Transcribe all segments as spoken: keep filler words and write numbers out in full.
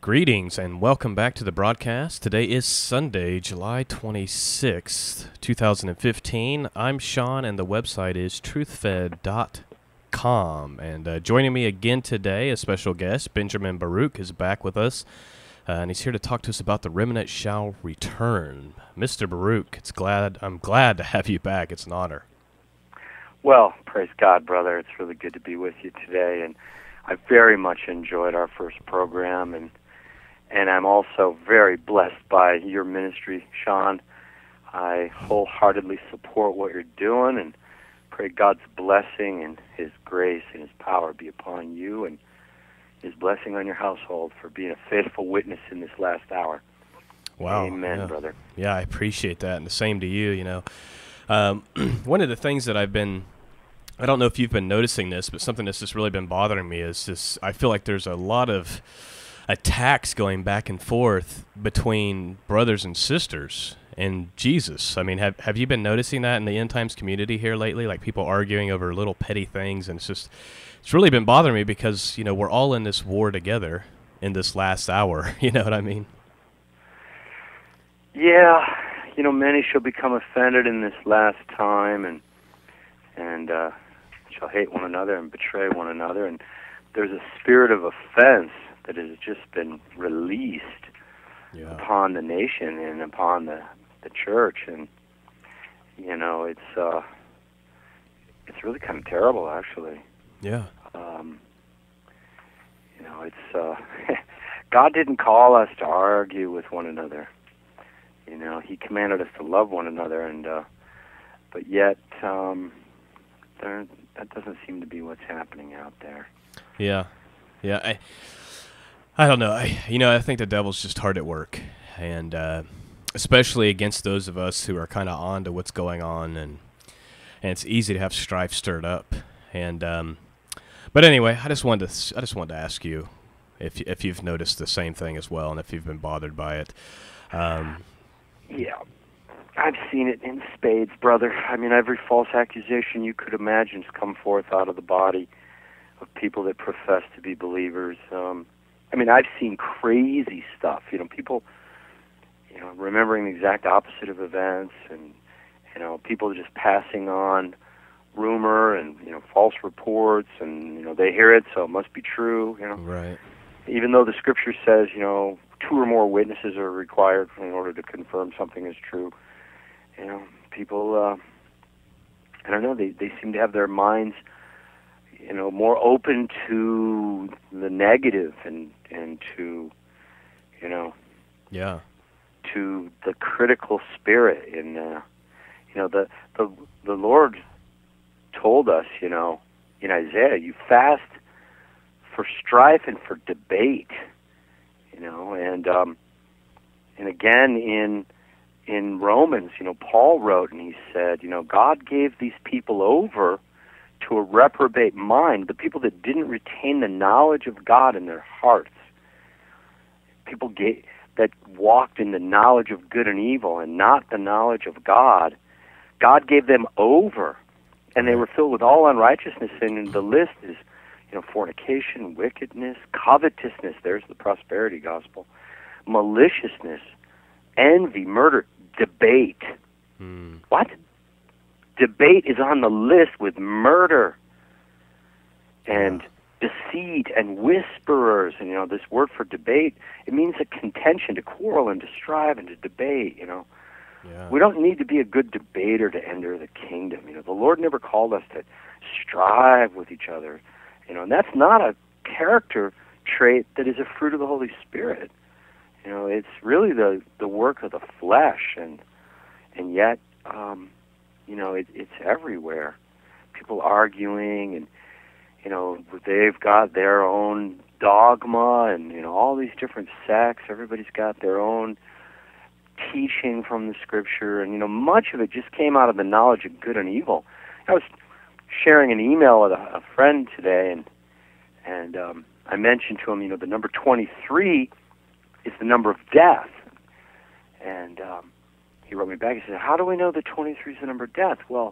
Greetings and welcome back to the broadcast. Today is Sunday, July twenty-sixth, two thousand fifteen. I'm Sean and the website is truth fed dot com. And uh, joining me again today, a special guest, Benjamin Baruch, is back with us. Uh, and he's here to talk to us about The Remnant Shall Return. Mister Baruch, it's glad, I'm glad to have you back. It's an honor. Well, praise God, brother. It's really good to be with you today. And I very much enjoyed our first program, and And I'm also very blessed by your ministry, Sean. I wholeheartedly support what you're doing and pray God's blessing and His grace and His power be upon you and His blessing on your household for being a faithful witness in this last hour. Wow. Amen, yeah. Brother. Yeah, I appreciate that, and the same to you, you know. Um, one of the things that I've been... I don't know if you've been noticing this, but something that's just really been bothering me is just I feel like there's a lot of attacks going back and forth between brothers and sisters and Jesus. I mean, have have you been noticing that in the end times community here lately? Like people arguing over little petty things, and it's just it's really been bothering me because, you know, we're all in this war together in this last hour. You know what I mean? Yeah, you know, many shall become offended in this last time, and and uh, shall hate one another and betray one another, and there's a spirit of offense that has just been released yeah. upon the nation and upon the, the church, and you know it's uh, it's really kind of terrible, actually. Yeah. Um, you know, it's uh, God didn't call us to argue with one another. You know, He commanded us to love one another, and uh, but yet um, there, that doesn't seem to be what's happening out there. Yeah. Yeah. I, I don't know. I, you know, I think the devil's just hard at work, and uh, especially against those of us who are kind of on to what's going on, and and it's easy to have strife stirred up. And um, but anyway, I just wanted to I just wanted to ask you if if you've noticed the same thing as well, and if you've been bothered by it. Um, yeah, I've seen it in spades, brother. I mean, every false accusation you could imagine has come forth out of the body of people that profess to be believers. Um, I mean, I've seen crazy stuff, you know, people, you know, remembering the exact opposite of events, and, you know, people just passing on rumor and, you know, false reports, and, you know, they hear it, so it must be true, you know. Right. Even though the Scripture says, you know, two or more witnesses are required in order to confirm something is true, you know, people, uh, I don't know, they, they seem to have their minds, you know, more open to the negative and, and to, you know, yeah, to the critical spirit. And, uh, you know, the, the, the Lord told us, you know, in Isaiah, you fast for strife and for debate, you know, and, um, and again, in, in Romans, you know, Paul wrote and he said, you know, God gave these people over to a reprobate mind, the people that didn't retain the knowledge of God in their hearts, people get, that walked in the knowledge of good and evil and not the knowledge of God. God gave them over, and they were filled with all unrighteousness, and the list is, you know, fornication, wickedness, covetousness, there's the prosperity gospel, maliciousness, envy, murder, debate. Mm. What? Debate is on the list with murder and yeah. deceit and whisperers. And, you know, this word for debate, it means a contention, to quarrel and to strive and to debate, you know. Yeah. We don't need to be a good debater to enter the kingdom. You know, the Lord never called us to strive with each other, you know, and that's not a character trait that is a fruit of the Holy Spirit. You know, it's really the, the work of the flesh, and, and yet... Um, You know, it, it's everywhere. People arguing, and, you know, they've got their own dogma, and, you know, all these different sects. Everybody's got their own teaching from the Scripture. And, you know, much of it just came out of the knowledge of good and evil. I was sharing an email with a, a friend today, and and um, I mentioned to him, you know, the number twenty-three is the number of death. And... Um, He wrote me back, he said, how do we know that twenty-three is the number of death? Well,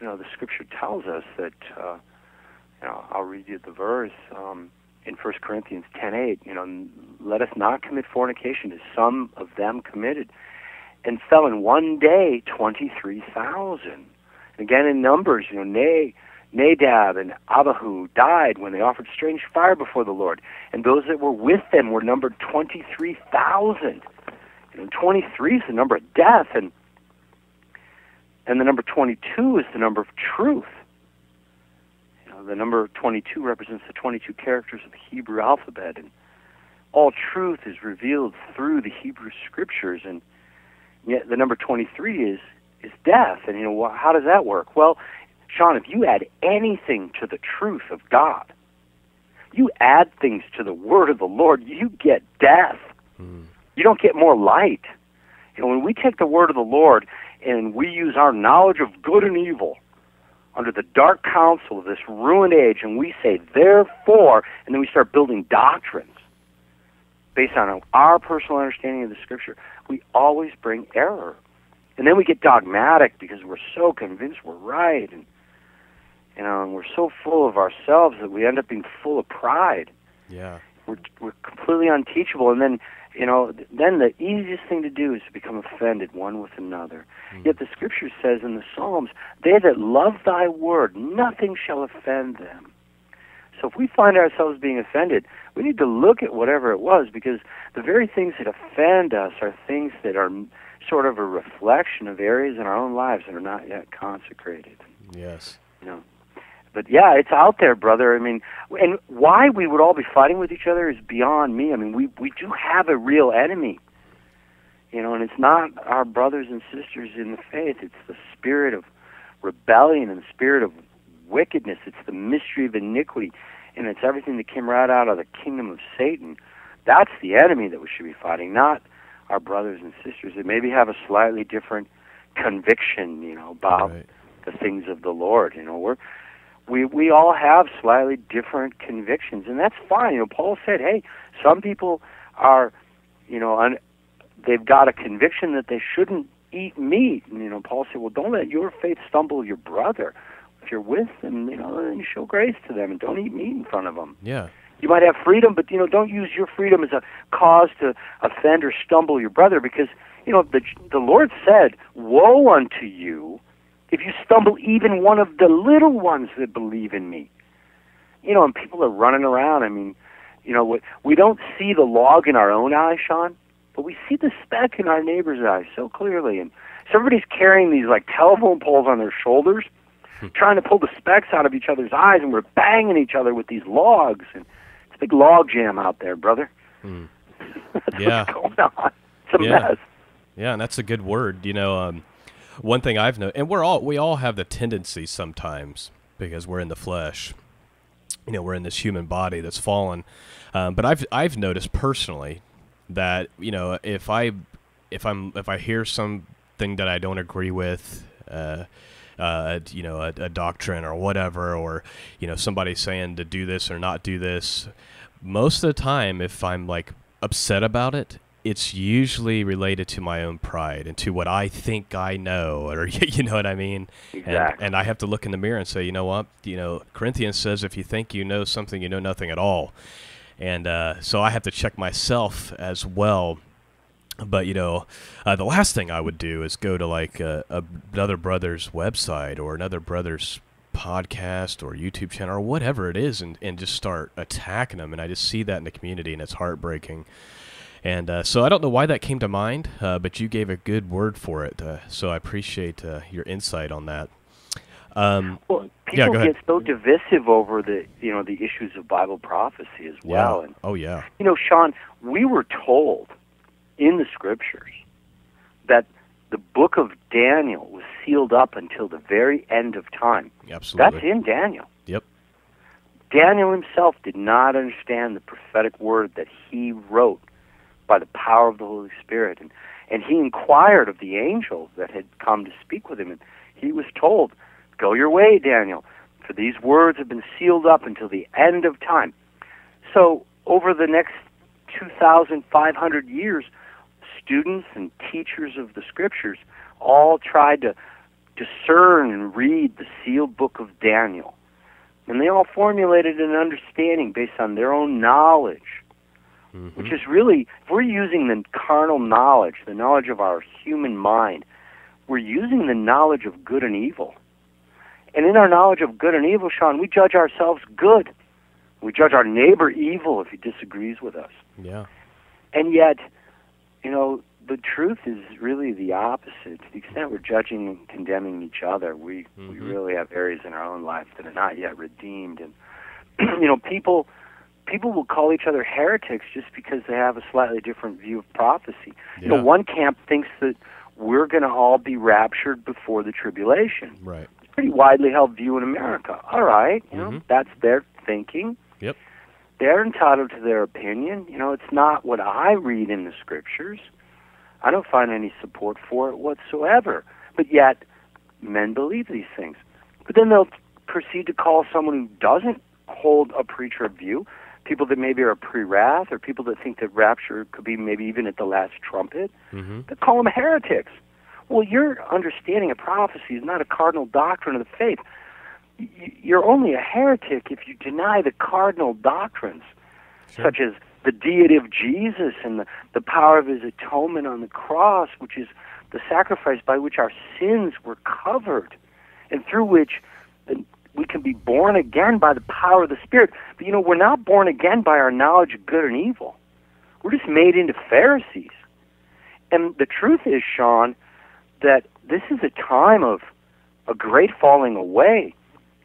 you know, the Scripture tells us that, uh, you know, I'll read you the verse um, in First Corinthians ten eight, you know, let us not commit fornication, as some of them committed, and fell in one day twenty-three thousand. Again, in Numbers, you know, Nadab and Abihu died when they offered strange fire before the Lord, and those that were with them were numbered twenty-three thousand. You know, twenty-three is the number of death, and and the number twenty-two is the number of truth. You know, the number twenty-two represents the twenty-two characters of the Hebrew alphabet, and all truth is revealed through the Hebrew scriptures, and yet the number twenty-three is is death. And you know, how does that work? Well, Sean, if you add anything to the truth of God, you add things to the word of the Lord, you get death. Mm. You don't get more light. You know, when we take the word of the Lord and we use our knowledge of good and evil under the dark counsel of this ruined age, and we say, therefore, and then we start building doctrines based on our personal understanding of the Scripture, we always bring error. And then we get dogmatic because we're so convinced we're right, and you know, and we're so full of ourselves that we end up being full of pride. Yeah, we're we're completely unteachable. And then you know, then the easiest thing to do is to become offended one with another. Mm. Yet the Scripture says in the Psalms, "They that love Thy word, nothing shall offend them." So if we find ourselves being offended, we need to look at whatever it was, because the very things that offend us are things that are sort of a reflection of areas in our own lives that are not yet consecrated. Yes. You know. But yeah, it's out there, brother. I mean, and why we would all be fighting with each other is beyond me. I mean, we we do have a real enemy. You know, and it's not our brothers and sisters in the faith. It's the spirit of rebellion and the spirit of wickedness. It's the mystery of iniquity, and it's everything that came right out of the kingdom of Satan. That's the enemy that we should be fighting, not our brothers and sisters that maybe have a slightly different conviction, you know, about right. the things of the Lord. You know, we're, we we all have slightly different convictions, and that's fine. You know, Paul said, hey, some people are, you know, un, they've got a conviction that they shouldn't eat meat. And, you know, Paul said, well, don't let your faith stumble your brother. If you're with them, you know, then show grace to them and don't eat meat in front of them. Yeah. You might have freedom, but, you know, don't use your freedom as a cause to offend or stumble your brother, because, you know, the the Lord said, woe unto you if you stumble even one of the little ones that believe in me. You know, and people are running around. I mean, you know, we don't see the log in our own eye, Sean, but we see the speck in our neighbor's eye so clearly. And so everybody's carrying these, like, telephone poles on their shoulders, trying to pull the specks out of each other's eyes, and we're banging each other with these logs, and big log jam out there, brother. Mm. That's yeah. what's going on. It's a yeah. mess. Yeah, and that's a good word. You know, um, one thing I've known, and we're all we all have the tendency sometimes, because we're in the flesh. You know, we're in this human body that's fallen. Um, but I've I've noticed personally that, you know, if I if I'm if I hear something that I don't agree with, uh, Uh, you know, a, a doctrine or whatever, or, you know, somebody saying to do this or not do this, most of the time, if I'm like upset about it, it's usually related to my own pride and to what I think I know, or, you know what I mean? Exactly. And, and I have to look in the mirror and say, you know what, you know, Corinthians says, if you think you know something, you know nothing at all. And uh, so I have to check myself as well. But, you know, uh, the last thing I would do is go to, like, a, a, another brother's website or another brother's podcast or YouTube channel or whatever it is, and, and just start attacking them. And I just see that in the community, and it's heartbreaking. And uh, so I don't know why that came to mind, uh, but you gave a good word for it. Uh, so I appreciate uh, your insight on that. Um, well, people yeah, get so divisive over the, you know, the issues of Bible prophecy as well. Yeah. And, oh, yeah. You know, Sean, we were told in the Scriptures that the book of Daniel was sealed up until the very end of time. Absolutely. That's in Daniel. Yep. Daniel himself did not understand the prophetic word that he wrote by the power of the Holy Spirit. And, and he inquired of the angel that had come to speak with him, and he was told, go your way, Daniel, for these words have been sealed up until the end of time. So over the next two thousand five hundred years, students and teachers of the Scriptures all tried to discern and read the sealed book of Daniel. And they all formulated an understanding based on their own knowledge mm-hmm. which is really, if we're using the carnal knowledge, the knowledge of our human mind, we're using the knowledge of good and evil. And in our knowledge of good and evil, Sean, we judge ourselves good. We judge our neighbor evil if he disagrees with us. Yeah. And yet, you know, the truth is really the opposite. To the extent we're judging and condemning each other, we, mm-hmm. we really have areas in our own life that are not yet redeemed. And, you know, people people will call each other heretics just because they have a slightly different view of prophecy. Yeah. You know, one camp thinks that we're going to all be raptured before the tribulation. Right. It's a pretty widely held view in America. All right, you mm-hmm. know, that's their thinking. Yep. They're entitled to their opinion. You know, it's not what I read in the scriptures. I don't find any support for it whatsoever. But yet, men believe these things. But then they'll proceed to call someone who doesn't hold a preacher view, people that maybe are pre-wrath, or people that think that rapture could be maybe even at the last trumpet, mm-hmm. they call them heretics. Well, your understanding of prophecy is not a cardinal doctrine of the faith. You're only a heretic if you deny the cardinal doctrines, sure. such as the deity of Jesus and the, the power of his atonement on the cross, which is the sacrifice by which our sins were covered, and through which we can be born again by the power of the Spirit. But, you know, we're not born again by our knowledge of good and evil. We're just made into Pharisees. And the truth is, Sean, that this is a time of a great falling away.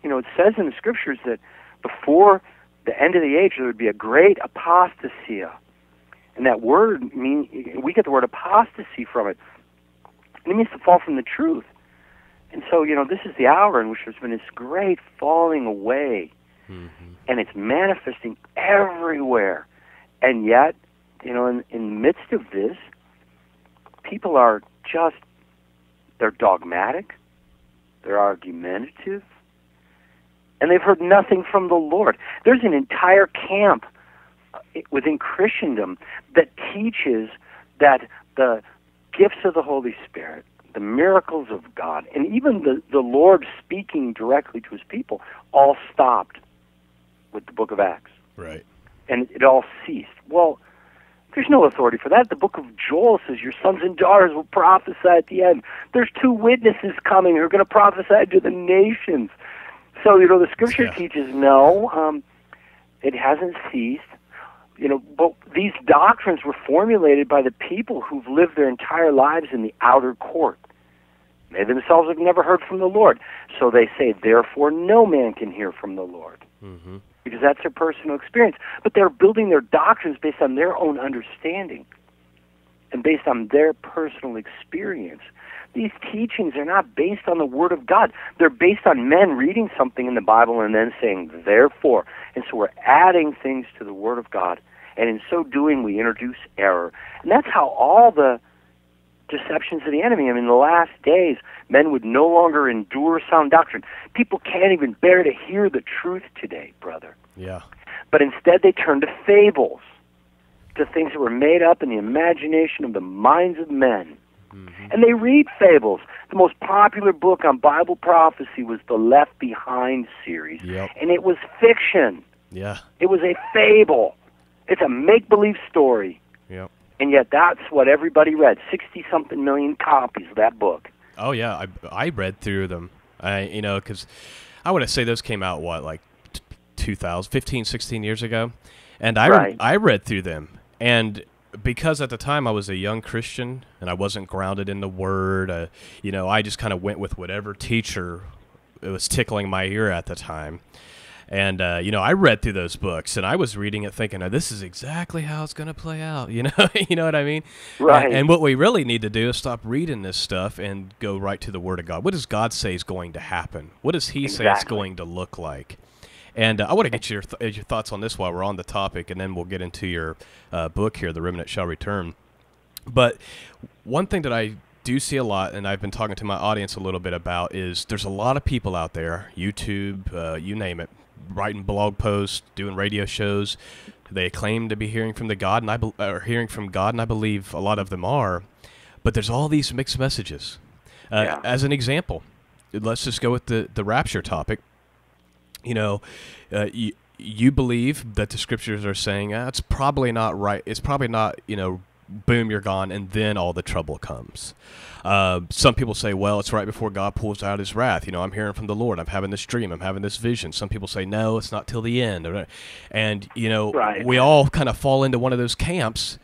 You know, it says in the Scriptures that before the end of the age, there would be a great apostasia. And that word, mean, we get the word apostasy from it. And it means to fall from the truth. And so, you know, this is the hour in which there's been this great falling away. Mm-hmm. And it's manifesting everywhere. And yet, you know, in, in the midst of this, people are just, they're dogmatic, they're argumentative, and they've heard nothing from the Lord. There's an entire camp within Christendom that teaches that the gifts of the Holy Spirit, the miracles of God, and even the, the Lord speaking directly to his people, all stopped with the book of Acts. Right. And it all ceased. Well, there's no authority for that. The book of Joel says your sons and daughters will prophesy at the end. There's two witnesses coming who are going to prophesy to the nations. So, you know, the Scripture yeah. teaches, no, um, it hasn't ceased. You know, but these doctrines were formulated by the people who've lived their entire lives in the outer court. They themselves have never heard from the Lord. So they say, therefore, no man can hear from the Lord. Mm-hmm. Because that's their personal experience. But they're building their doctrines based on their own understanding and based on their personal experience. These teachings are not based on the Word of God. They're based on men reading something in the Bible and then saying, therefore. And so we're adding things to the Word of God. And in so doing, we introduce error. And that's how all the deceptions of the enemy, I mean, in the last days, men would no longer endure sound doctrine. People can't even bear to hear the truth today, brother. Yeah. But instead, they turn to fables, to things that were made up in the imagination of the minds of men. Mm-hmm. And they read fables. The most popular book on Bible prophecy was the Left Behind series. Yep. And it was fiction. Yeah. It was a fable. It's a make-believe story. Yep. And yet that's what everybody read, sixty-something million copies of that book. Oh, yeah. I, I read through them, I, you know, because I want to say those came out, what, like two thousand, fifteen, sixteen years ago? And I, right. re- I read through them, and because at the time I was a young Christian and I wasn't grounded in the Word, uh, you know, I just kind of went with whatever teacher it was tickling my ear at the time. And, uh, you know, I read through those books and I was reading it thinking, oh, this is exactly how it's going to play out. You know, you know what I mean? Right. And, and what we really need to do is stop reading this stuff and go right to the Word of God. What does God say is going to happen? What does he exactly. say it's going to look like? And uh, I want to get your th- your thoughts on this while we're on the topic, and then we'll get into your uh, book here, The Remnant Shall Return. But one thing that I do see a lot, and I've been talking to my audience a little bit about, is there's a lot of people out there, YouTube, uh, you name it, writing blog posts, doing radio shows. They claim to be hearing from the God, and I be- or hearing from God, and I believe a lot of them are. But there's all these mixed messages. Uh, yeah. As an example, let's just go with the, the rapture topic. You know, uh, you, you believe that the scriptures are saying, ah, it's probably not right. It's probably not, you know, boom, you're gone, and then all the trouble comes. Uh, some people say, well, it's right before God pulls out his wrath. You know, I'm hearing from the Lord. I'm having this dream. I'm having this vision. Some people say, no, it's not till the end. And, you know, right. we all kind of fall into one of those camps.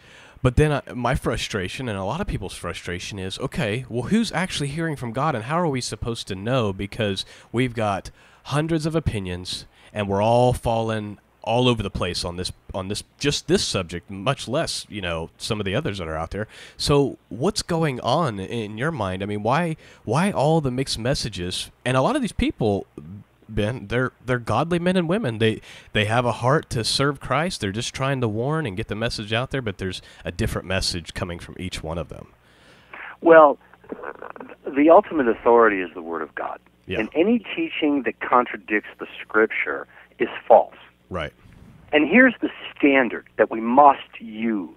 But then I, my frustration, and a lot of people's frustration, is, okay, well, who's actually hearing from God, and how are we supposed to know? Because we've got hundreds of opinions, and we're all falling all over the place on this, on this, just this subject, much less, you know, some of the others that are out there. So what's going on in your mind? I mean, why, why all the mixed messages? And a lot of these people, Ben, they're, they're godly men and women. They, they have a heart to serve Christ. They're just trying to warn and get the message out there, but there's a different message coming from each one of them. Well, the ultimate authority is the Word of God. Yeah. And any teaching that contradicts the Scripture is false. Right. And here's the standard that we must use.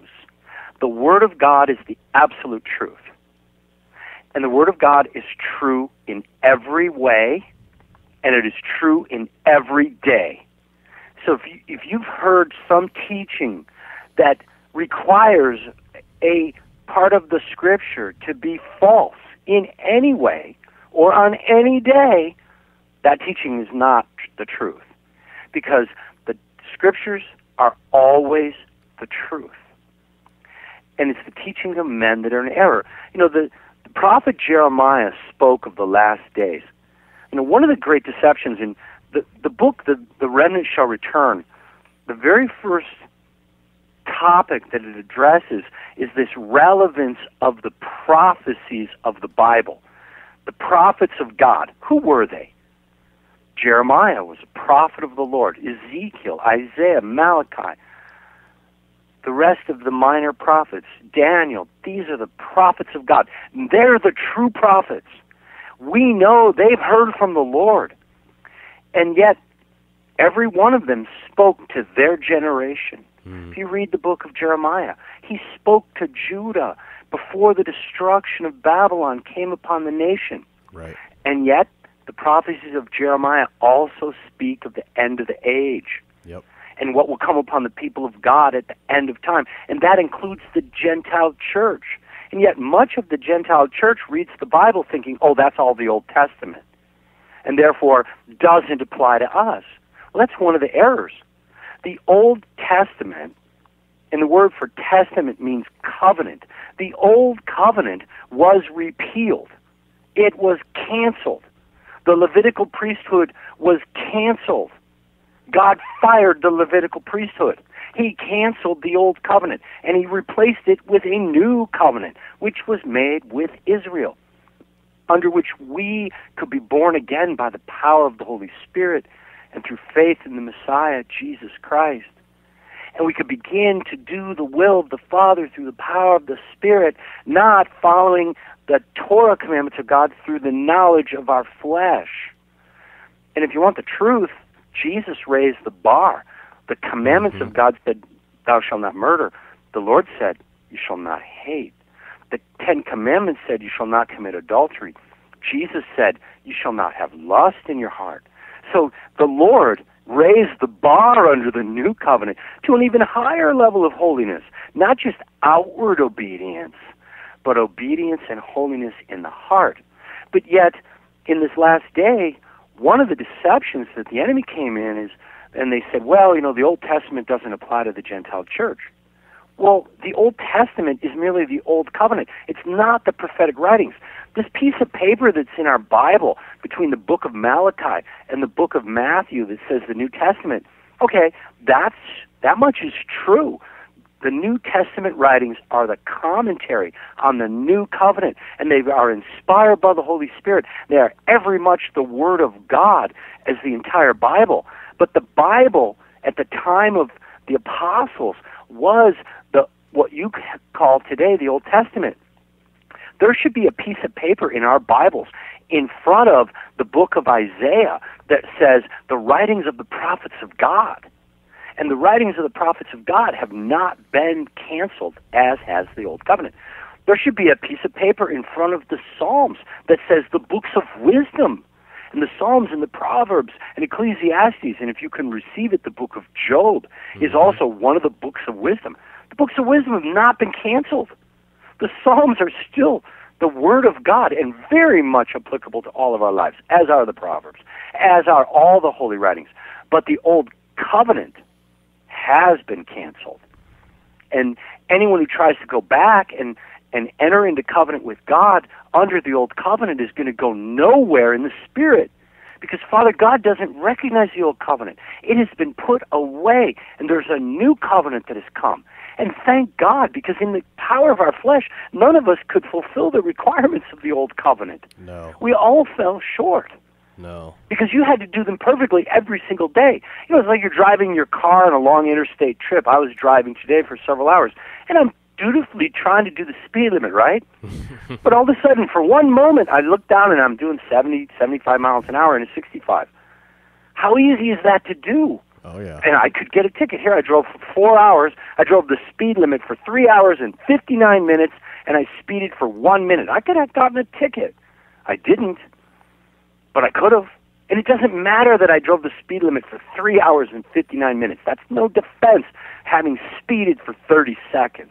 The Word of God is the absolute truth. And the Word of God is true in every way, and it is true in every day. So if, you, if you've heard some teaching that requires a part of the Scripture to be false in any way or on any day, that teaching is not the truth. Because the Scriptures are always the truth. And it's the teaching of men that are in error. You know, the, the prophet Jeremiah spoke of the last days. You know, one of the great deceptions in the, the book, the, the Remnant Shall Return, the very first topic that it addresses is this relevance of the prophecies of the Bible. The prophets of God, who were they? Jeremiah was a prophet of the Lord. Ezekiel, Isaiah, Malachi, the rest of the minor prophets, Daniel, these are the prophets of God. They're the true prophets. We know they've heard from the Lord. And yet, every one of them spoke to their generation. Mm. If you read the book of Jeremiah, he spoke to Judah before the destruction of Babylon came upon the nation. Right. And yet, the prophecies of Jeremiah also speak of the end of the age, yep, and what will come upon the people of God at the end of time. And that includes the Gentile church. And yet much of the Gentile church reads the Bible thinking, oh, that's all the Old Testament, and therefore doesn't apply to us. Well, that's one of the errors. The Old Testament, and the word for testament means covenant. The Old Covenant was repealed. It was canceled. The Levitical priesthood was canceled. God fired the Levitical priesthood. He canceled the Old Covenant, and he replaced it with a new covenant, which was made with Israel, under which we could be born again by the power of the Holy Spirit and through faith in the Messiah, Jesus Christ. And we could begin to do the will of the Father through the power of the Spirit, not following the Torah commandments of God through the knowledge of our flesh. And if you want the truth, Jesus raised the bar. The commandments mm-hmm. of God said, thou shalt not murder. The Lord said, you shall not hate. The Ten Commandments said, you shall not commit adultery. Jesus said, you shall not have lust in your heart. So the Lord raised the bar under the new covenant to an even higher level of holiness, not just outward obedience, but obedience and holiness in the heart. But yet, in this last day, one of the deceptions that the enemy came in is, and they said, well, you know, the Old Testament doesn't apply to the Gentile church. Well, the Old Testament is merely the Old Covenant. It's not the prophetic writings. This piece of paper that's in our Bible between the book of Malachi and the book of Matthew that says the New Testament, okay, that's, that much is true. The New Testament writings are the commentary on the New Covenant, and they are inspired by the Holy Spirit. They are every much the Word of God as the entire Bible. But the Bible at the time of the apostles was the what you call today the Old Testament. There should be a piece of paper in our Bibles in front of the book of Isaiah that says the writings of the prophets of God. And the writings of the prophets of God have not been canceled, as has the Old Covenant. There should be a piece of paper in front of the Psalms that says the books of wisdom. and the Psalms and the Proverbs and Ecclesiastes, and if you can receive it, the Book of Job mm-hmm. is also one of the books of wisdom. The books of wisdom have not been canceled. The Psalms are still the Word of God and very much applicable to all of our lives, as are the Proverbs, as are all the Holy Writings. But the Old Covenant has been canceled. And anyone who tries to go back and, and enter into covenant with God under the Old Covenant is going to go nowhere in the Spirit, because Father God doesn't recognize the Old Covenant. It has been put away, and there's a new covenant that has come. And thank God, because in the power of our flesh, none of us could fulfill the requirements of the Old Covenant. No. We all fell short. No. Because you had to do them perfectly every single day. You know, it's like you're driving your car on a long interstate trip. I was driving today for several hours, and I'm dutifully trying to do the speed limit, right? But all of a sudden, for one moment, I look down, and I'm doing seventy, seventy-five miles an hour, and it's sixty-five. How easy is that to do? Oh, yeah. And I could get a ticket here. I drove for four hours. I drove the speed limit for three hours and fifty-nine minutes, and I speeded for one minute. I could have gotten a ticket. I didn't, but I could have. And it doesn't matter that I drove the speed limit for three hours and fifty-nine minutes. That's no defense having speeded for thirty seconds.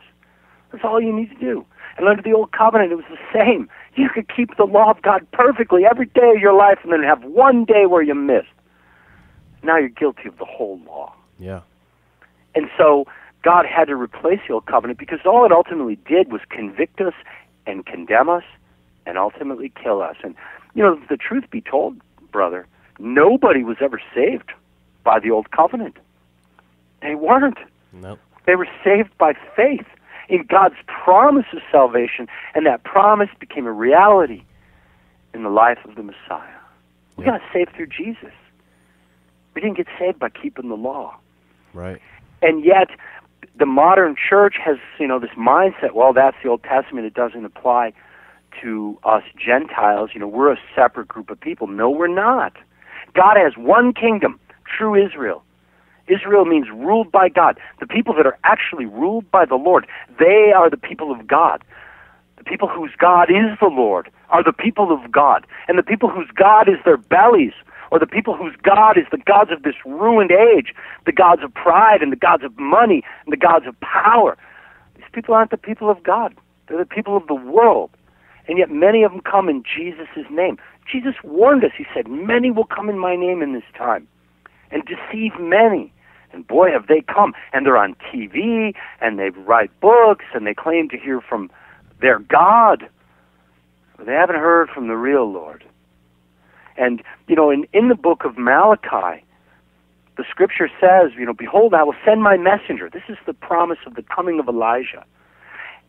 That's all you need to do. And under the Old Covenant, it was the same. You could keep the law of God perfectly every day of your life and then have one day where you missed. Now you're guilty of the whole law. Yeah. And so God had to replace the Old Covenant, because all it ultimately did was convict us and condemn us and ultimately kill us. And, you know, the truth be told, brother, nobody was ever saved by the Old Covenant. They weren't. Nope. They were saved by faith in God's promise of salvation, and that promise became a reality in the life of the Messiah. We yep. got saved through Jesus. We didn't get saved by keeping the law. Right. And yet, the modern church has, you know, this mindset, well, that's the Old Testament, it doesn't apply to us Gentiles. You know, we're a separate group of people. No, we're not. God has one kingdom, true Israel. Israel means ruled by God. The people that are actually ruled by the Lord, they are the people of God. The people whose God is the Lord are the people of God. And the people whose God is their bellies, or the people whose God is the gods of this ruined age, the gods of pride and the gods of money and the gods of power. These people aren't the people of God. They're the people of the world. And yet many of them come in Jesus' name. Jesus warned us. He said, many will come in my name in this time and deceive many. And boy, have they come. And they're on T V, and they write books, and they claim to hear from their God. But they haven't heard from the real Lord. And, you know, in, in the book of Malachi, the scripture says, you know, behold, I will send my messenger. This is the promise of the coming of Elijah.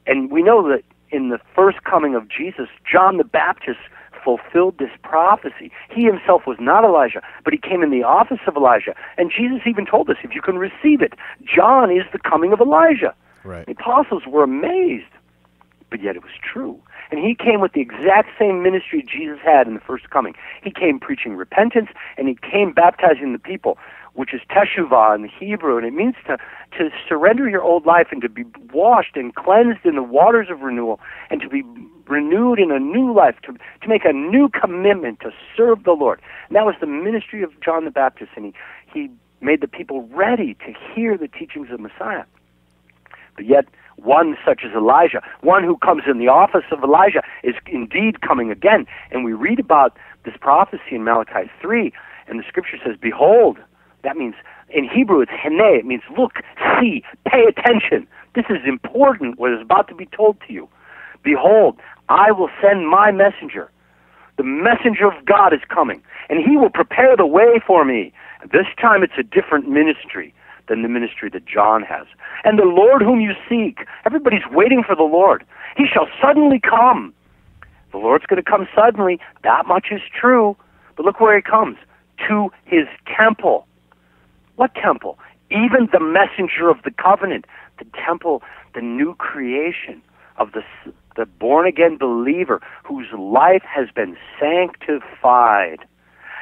And we know that in the first coming of Jesus, John the Baptist fulfilled this prophecy. He himself was not Elijah, but he came in the office of Elijah. And Jesus even told us, if you can receive it, John is the coming of Elijah. Right. The apostles were amazed, but yet it was true. And he came with the exact same ministry Jesus had in the first coming. He came preaching repentance, and he came baptizing the people, which is teshuvah in the Hebrew, and it means to, to surrender your old life and to be washed and cleansed in the waters of renewal and to be renewed in a new life, to, to make a new commitment to serve the Lord. And that was the ministry of John the Baptist, and he, he made the people ready to hear the teachings of Messiah. But yet, one such as Elijah, one who comes in the office of Elijah, is indeed coming again. And we read about this prophecy in Malachi three, and the scripture says, behold, that means, in Hebrew, it's hene, it means look, see, pay attention. This is important, what is about to be told to you. Behold, I will send my messenger. The messenger of God is coming, and he will prepare the way for me. This time it's a different ministry than the ministry that John has. And the Lord whom you seek, everybody's waiting for the Lord. He shall suddenly come. The Lord's going to come suddenly. That much is true. But look where he comes, to his temple. What temple? Even the messenger of the covenant, the temple, the new creation of the, the born-again believer whose life has been sanctified,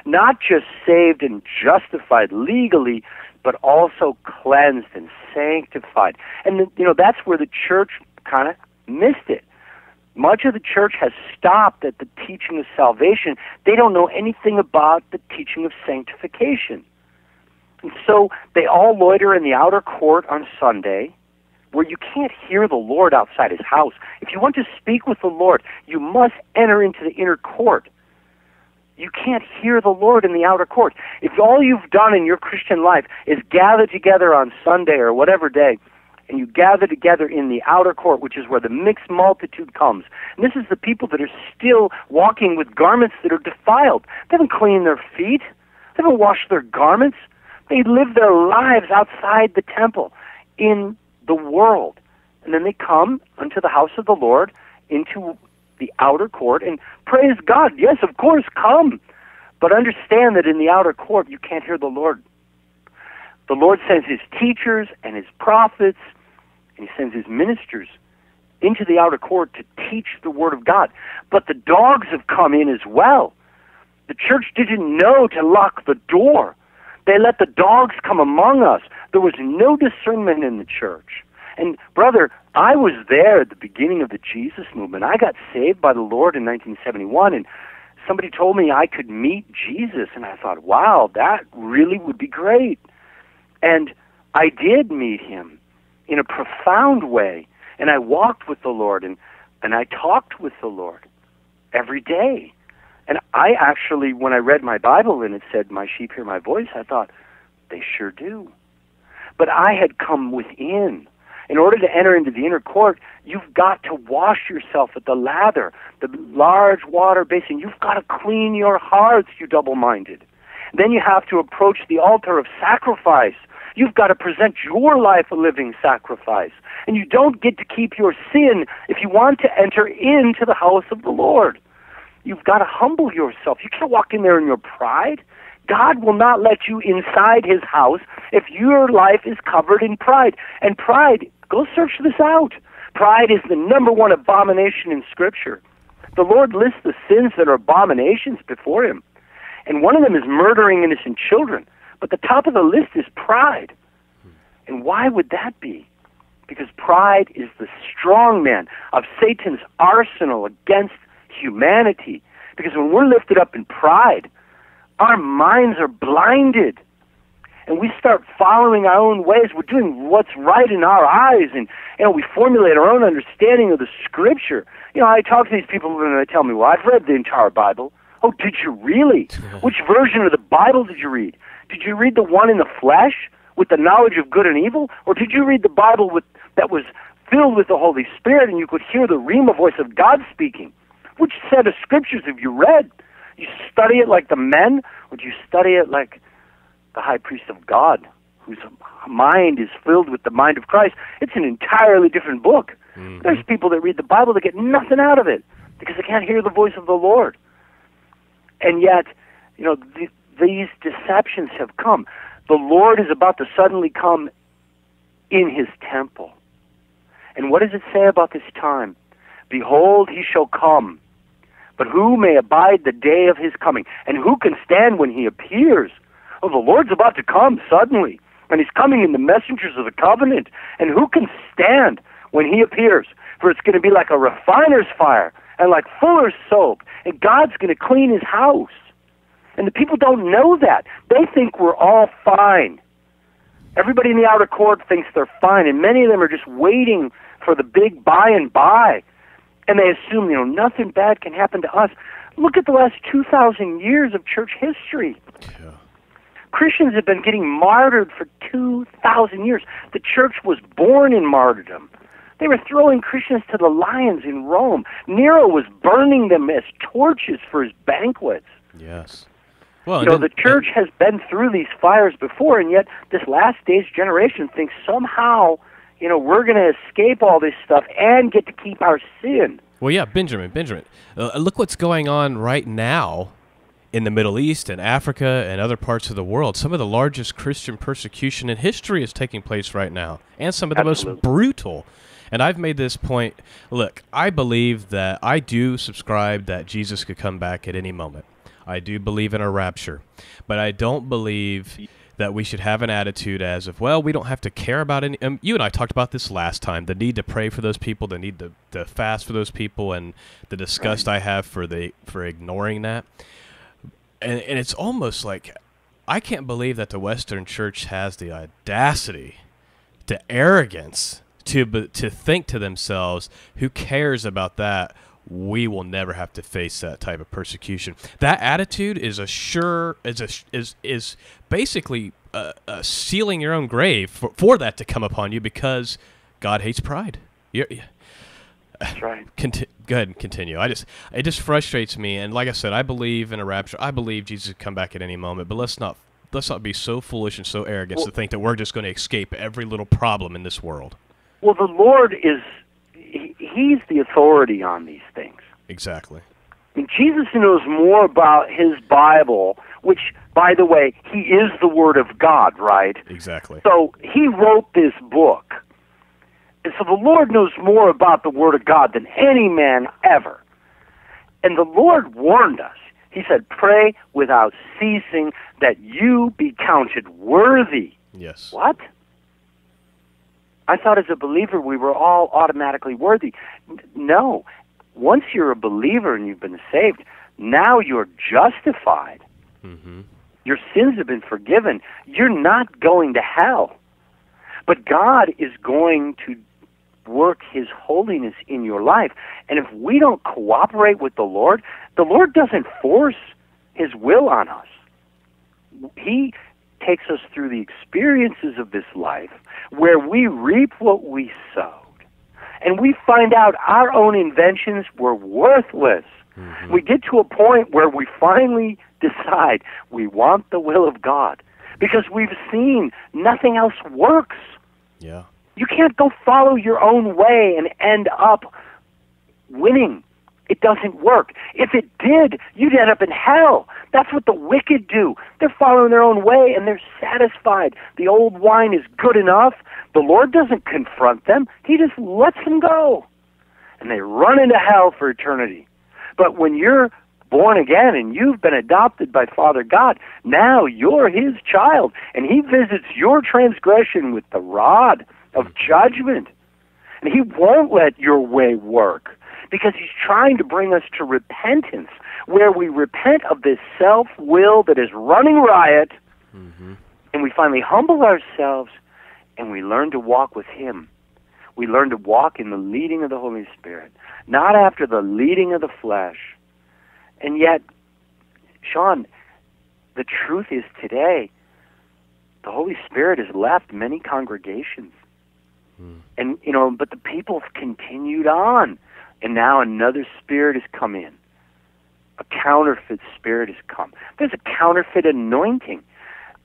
not just saved and justified legally, but also cleansed and sanctified. And, you know, that's where the church kind of missed it. Much of the church has stopped at the teaching of salvation. They don't know anything about the teaching of sanctification. And so they all loiter in the outer court on Sunday, where you can't hear the Lord outside his house. If you want to speak with the Lord, you must enter into the inner court. You can't hear the Lord in the outer court. If all you've done in your Christian life is gather together on Sunday or whatever day, and you gather together in the outer court, which is where the mixed multitude comes. And this is the people that are still walking with garments that are defiled. They haven't cleaned their feet. They haven't washed their garments. They live their lives outside the temple, in the world. And then they come unto the house of the Lord, into the outer court, and praise God. Yes, of course, come. But understand that in the outer court, you can't hear the Lord. The Lord sends his teachers and his prophets, and he sends his ministers into the outer court to teach the word of God. But the dogs have come in as well. The church didn't know to lock the door. They let the dogs come among us. There was no discernment in the church. And brother, I was there at the beginning of the Jesus movement. I got saved by the Lord in nineteen seventy-one, and somebody told me I could meet Jesus. And I thought, wow, that really would be great. And I did meet him in a profound way, and I walked with the Lord, and, and I talked with the Lord every day. And I actually, when I read my Bible and it said, my sheep hear my voice, I thought, they sure do. But I had come within. In order to enter into the inner court, you've got to wash yourself at the lather, the large water basin. You've got to clean your hearts, you double-minded. Then you have to approach the altar of sacrifice. You've got to present your life a living sacrifice. And you don't get to keep your sin if you want to enter into the house of the Lord. You've got to humble yourself. You can't walk in there in your pride. God will not let you inside his house if your life is covered in pride. And pride, go search this out. Pride is the number one abomination in Scripture. The Lord lists the sins that are abominations before him. And one of them is murdering innocent children. But the top of the list is pride. And why would that be? Because pride is the strong man of Satan's arsenal against humanity. Because when we're lifted up in pride, our minds are blinded. And we start following our own ways. We're doing what's right in our eyes. And you know, we formulate our own understanding of the Scripture. You know, I talk to these people and they tell me, well, I've read the entire Bible. Oh, did you really? Which version of the Bible did you read? Did you read the one in the flesh with the knowledge of good and evil? Or did you read the Bible with, that was filled with the Holy Spirit and you could hear the Rhema voice of God speaking? Which set of Scriptures have you read? You study it like the men, or do you study it like the high priest of God, whose mind is filled with the mind of Christ? It's an entirely different book. Mm-hmm. There's people that read the Bible that get nothing out of it because they can't hear the voice of the Lord. And yet, you know, th- these deceptions have come. The Lord is about to suddenly come in his temple. And what does it say about this time? Behold, he shall come, but who may abide the day of his coming? And who can stand when he appears? Oh, the Lord's about to come suddenly, and he's coming in the messengers of the covenant. And who can stand when he appears? For it's going to be like a refiner's fire, and like fuller's soap, and God's going to clean his house. And the people don't know that. They think we're all fine. Everybody in the outer court thinks they're fine, and many of them are just waiting for the big by and by. And they assume, you know, nothing bad can happen to us. Look at the last two thousand years of church history. Yeah. Christians have been getting martyred for two thousand years. The church was born in martyrdom. They were throwing Christians to the lions in Rome. Nero was burning them as torches for his banquets. Yes. Well, you know, the church has been through these fires before, and yet this last day's generation thinks somehow, you know, we're going to escape all this stuff and get to keep our sin. Well, yeah, Benjamin, Benjamin, uh, look what's going on right now in the Middle East and Africa and other parts of the world. Some of the largest Christian persecution in history is taking place right now, and some of the Absolutely. most brutal. And I've made this point. Look, I believe that I do subscribe that Jesus could come back at any moment. I do believe in a rapture, but I don't believe that we should have an attitude as of, well, we don't have to care about any... Um, you and I talked about this last time, the need to pray for those people, the need to, to fast for those people, and the disgust right. I have for the for ignoring that. And, and it's almost like, I can't believe that the Western Church has the audacity, the arrogance, to to think to themselves, who cares about that? We will never have to face that type of persecution. That attitude is a sure is a, is is basically uh, uh, sealing your own grave for, for that to come upon you, because God hates pride. You're, That's right. Conti- go ahead and continue. I just it just frustrates me, and like I said, I believe in a rapture. I believe Jesus would come back at any moment, but let's not let's not be so foolish and so arrogant well, to think that we're just going to escape every little problem in this world. Well, the Lord is. He's the authority on these things. Exactly. I mean, Jesus knows more about his Bible, which, by the way, he is the Word of God, right? Exactly. So he wrote this book. And so the Lord knows more about the Word of God than any man ever. And the Lord warned us. He said, pray without ceasing that you be counted worthy. Yes. What? I thought as a believer we were all automatically worthy. No. Once you're a believer and you've been saved, now you're justified. Mm-hmm. Your sins have been forgiven. You're not going to hell. But God is going to work his holiness in your life. And if we don't cooperate with the Lord, the Lord doesn't force his will on us. He takes us through the experiences of this life where we reap what we sowed. And we find out our own inventions were worthless. Mm-hmm. We get to a point where we finally decide we want the will of God because we've seen nothing else works. Yeah. You can't go follow your own way and end up winning. It doesn't work. If it did, you'd end up in hell. That's what the wicked do. They're following their own way, and they're satisfied. The old wine is good enough. The Lord doesn't confront them. He just lets them go. And they run into hell for eternity. But when you're born again and you've been adopted by Father God, now you're his child, and he visits your transgression with the rod of judgment. And he won't let your way work, because he's trying to bring us to repentance, where we repent of this self-will that is running riot, mm-hmm. and we finally humble ourselves, and we learn to walk with him. We learn to walk in the leading of the Holy Spirit, not after the leading of the flesh. And yet, Sean, the truth is today, the Holy Spirit has left many congregations. Mm. And, you know, but the people have continued on. And now another spirit has come in. A counterfeit spirit has come. There's a counterfeit anointing.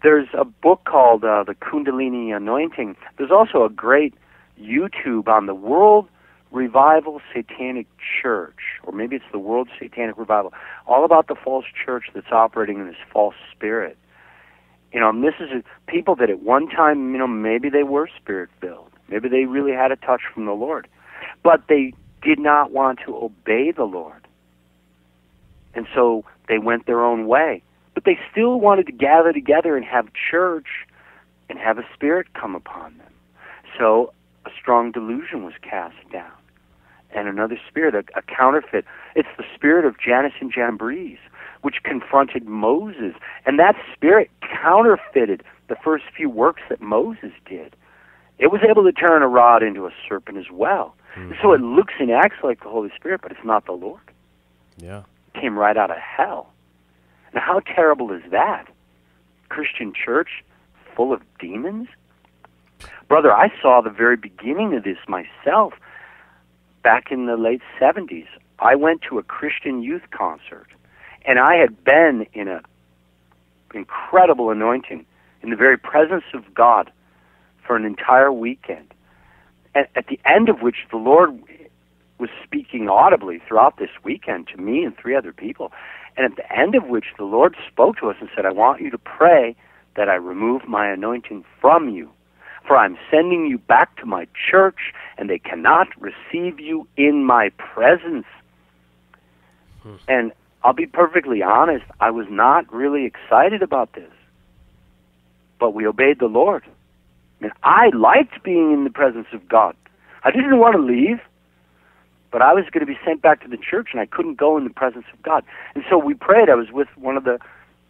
There's a book called uh, The Kundalini Anointing. There's also a great YouTube on the World Revival Satanic Church, or maybe it's the World Satanic Revival, all about the false church that's operating in this false spirit. You know, and this is a, people that at one time, you know, maybe they were spirit-filled. Maybe they really had a touch from the Lord. But they did not want to obey the Lord. And so they went their own way. But they still wanted to gather together and have church and have a spirit come upon them. So a strong delusion was cast down. And another spirit, a, a counterfeit. It's the spirit of Janus and Jambres, which confronted Moses. And that spirit counterfeited the first few works that Moses did. It was able to turn a rod into a serpent as well. Mm-hmm. So it looks and acts like the Holy Spirit, but it's not the Lord. Yeah. It came right out of hell. Now, how terrible is that? Christian church full of demons? Brother, I saw the very beginning of this myself back in the late seventies. I went to a Christian youth concert, and I had been in an incredible anointing in the very presence of God for an entire weekend, at the end of which the Lord was speaking audibly throughout this weekend to me and three other people, and at the end of which the Lord spoke to us and said, I want you to pray that I remove my anointing from you, for I'm sending you back to my church, and they cannot receive you in my presence. Hmm. And I'll be perfectly honest, I was not really excited about this. but we obeyed the Lord. I mean, I liked being in the presence of God. I didn't want to leave, but I was going to be sent back to the church, and I couldn't go in the presence of God. And so we prayed. I was with one of the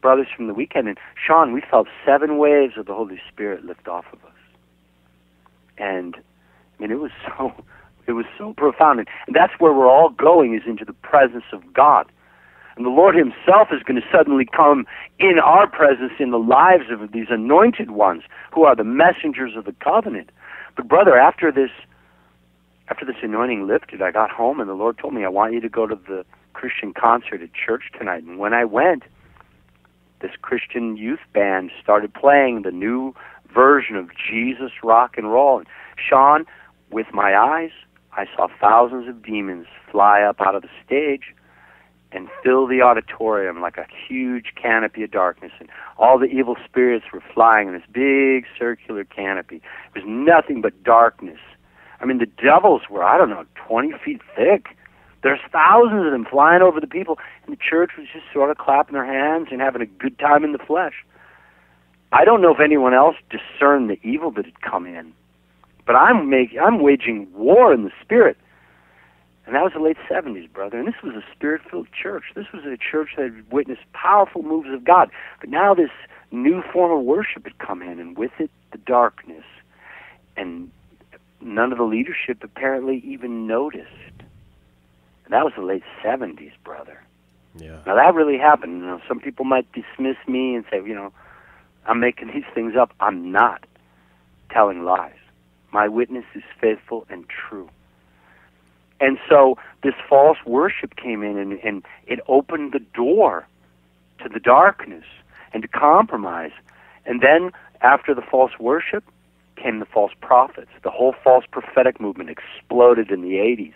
brothers from the weekend, and Sean, we felt seven waves of the Holy Spirit lift off of us. And I mean, it was so, it was so profound. And that's where we're all going, is into the presence of God. And the Lord himself is going to suddenly come in our presence in the lives of these anointed ones who are the messengers of the covenant. But brother, after this after this anointing lifted, I got home and the Lord told me, I want you to go to the Christian concert at church tonight. And when I went, this Christian youth band started playing the new version of Jesus Rock and Roll. And Sean, with my eyes, I saw thousands of demons fly up out of the stage and fill the auditorium like a huge canopy of darkness. And all the evil spirits were flying in this big circular canopy. It was nothing but darkness. I mean, the devils were, I don't know, twenty feet thick. There's thousands of them flying over the people. And the church was just sort of clapping their hands and having a good time in the flesh. I don't know if anyone else discerned the evil that had come in, but I'm making, I'm waging war in the spirit. And that was the late seventies, brother. And this was a spirit-filled church. This was a church that had witnessed powerful moves of God. But now this new form of worship had come in, and with it, the darkness. And none of the leadership apparently even noticed. And that was the late seventies, brother. Yeah. Now, that really happened. You know, some people might dismiss me and say, you know, I'm making these things up. I'm not telling lies. My witness is faithful and true. And so this false worship came in, and, and it opened the door to the darkness and to compromise. And then after the false worship came the false prophets. The whole false prophetic movement exploded in the eighties.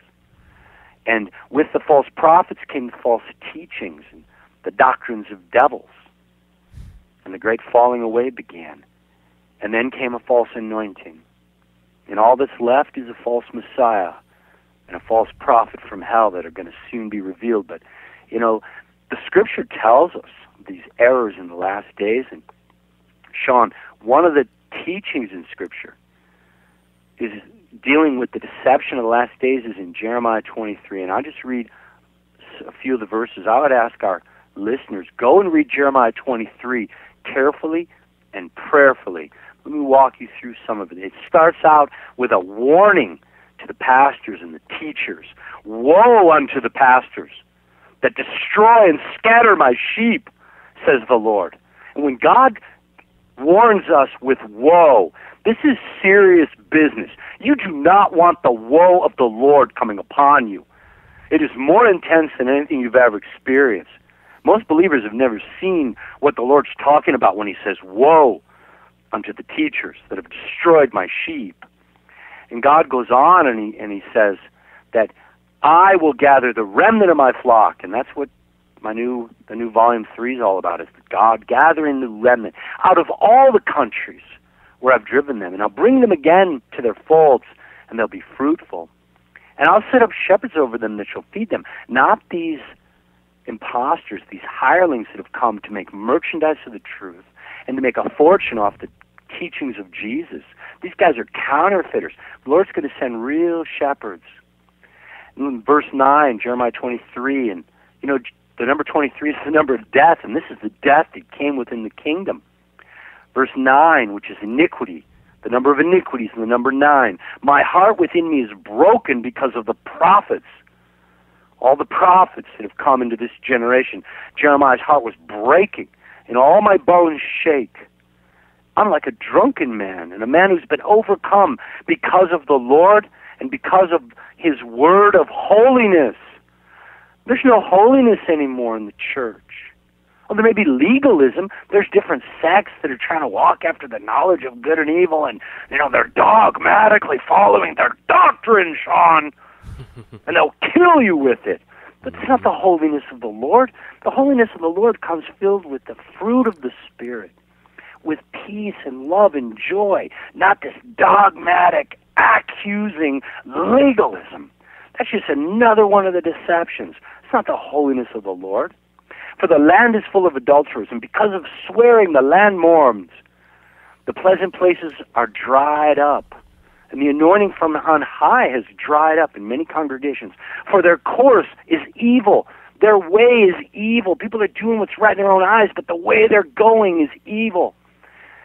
And with the false prophets came the false teachings and the doctrines of devils. And the great falling away began. And then came a false anointing. And all that's left is a false Messiah and a false prophet from hell that are going to soon be revealed. But, you know, the Scripture tells us these errors in the last days. And, Sean, one of the teachings in Scripture is dealing with the deception of the last days is in Jeremiah twenty-three. And I'll just read a few of the verses. I would ask our listeners, go and read Jeremiah twenty-three carefully and prayerfully. Let me walk you through some of it. It starts out with a warning to the pastors and the teachers. Woe unto the pastors that destroy and scatter my sheep, says the Lord. And when God warns us with woe, this is serious business. You do not want the woe of the Lord coming upon you. It is more intense than anything you've ever experienced. Most believers have never seen what the Lord's talking about when he says, woe unto the teachers that have destroyed my sheep. And God goes on and he, and he says that I will gather the remnant of my flock. And that's what my new the new Volume three is all about, is that God gathering the remnant out of all the countries where I've driven them. And I'll bring them again to their folds, and they'll be fruitful. And I'll set up shepherds over them that shall feed them. Not these impostors, these hirelings that have come to make merchandise of the truth and to make a fortune off the teachings of Jesus. These guys are counterfeiters. The Lord's going to send real shepherds. In verse nine, Jeremiah twenty-three, and you know, the number twenty-three is the number of death, and this is the death that came within the kingdom. Verse nine, which is iniquity, the number of iniquities, and the number nine. My heart within me is broken because of the prophets, all the prophets that have come into this generation. Jeremiah's heart was breaking, and all my bones shake. I'm like a drunken man and a man who's been overcome because of the Lord and because of his word of holiness. There's no holiness anymore in the church. Well, there may be legalism. There's different sects that are trying to walk after the knowledge of good and evil, and you know they're dogmatically following their doctrine, Sean, and they'll kill you with it. But it's not the holiness of the Lord. The holiness of the Lord comes filled with the fruit of the Spirit, with peace and love and joy, not this dogmatic, accusing legalism. That's just another one of the deceptions. It's not the holiness of the Lord. For the land is full of adulterers, and because of swearing, the land mourns. The pleasant places are dried up, and the anointing from on high has dried up in many congregations. For their course is evil. Their way is evil. People are doing what's right in their own eyes, but the way they're going is evil.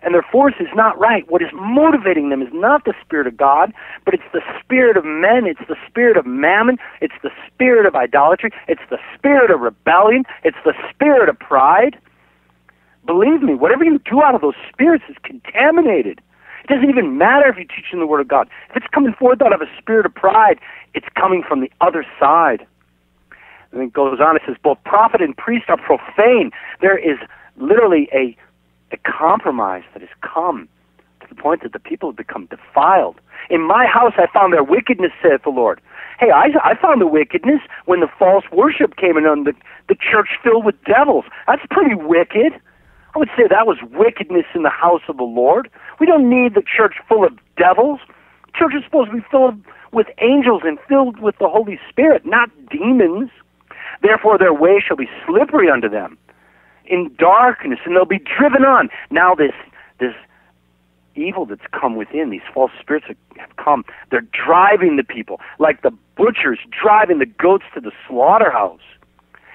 And their force is not right. What is motivating them is not the Spirit of God, but it's the spirit of men. It's the spirit of mammon. It's the spirit of idolatry. It's the spirit of rebellion. It's the spirit of pride. Believe me, whatever you do out of those spirits is contaminated. It doesn't even matter if you're teaching the Word of God. If it's coming forth out of a spirit of pride, it's coming from the other side. And then it goes on, it says, both prophet and priest are profane. There is literally a a compromise that has come to the point that the people have become defiled. In my house I found their wickedness, saith the Lord. Hey, I, I found the wickedness when the false worship came in on the, the church filled with devils. That's pretty wicked. I would say that was wickedness in the house of the Lord. We don't need the church full of devils. Church is supposed to be filled with angels and filled with the Holy Spirit, not demons. Therefore their way shall be slippery unto them, in darkness, and they'll be driven on. Now this this evil that's come within, these false spirits have come. They're driving the people, like the butchers driving the goats to the slaughterhouse.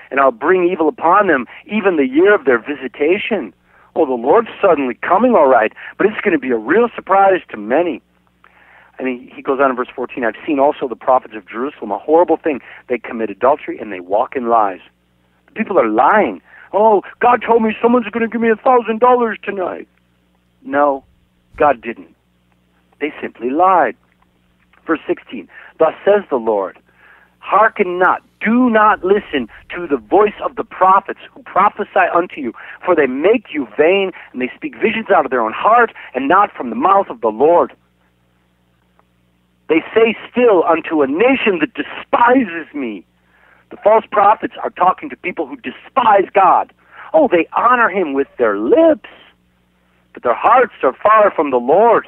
And I'll bring evil upon them, even the year of their visitation. Oh, the Lord's suddenly coming, all right, but it's going to be a real surprise to many. And he, he goes on in verse fourteen, I've seen also the prophets of Jerusalem, a horrible thing. They commit adultery and they walk in lies. The people are lying. Oh, God told me someone's going to give me a thousand dollars tonight. No, God didn't. They simply lied. Verse sixteen, thus says the Lord, hearken not, do not listen to the voice of the prophets who prophesy unto you, for they make you vain, and they speak visions out of their own heart, and not from the mouth of the Lord. They say still unto a nation that despises me. The false prophets are talking to people who despise God. Oh, they honor him with their lips, but their hearts are far from the Lord.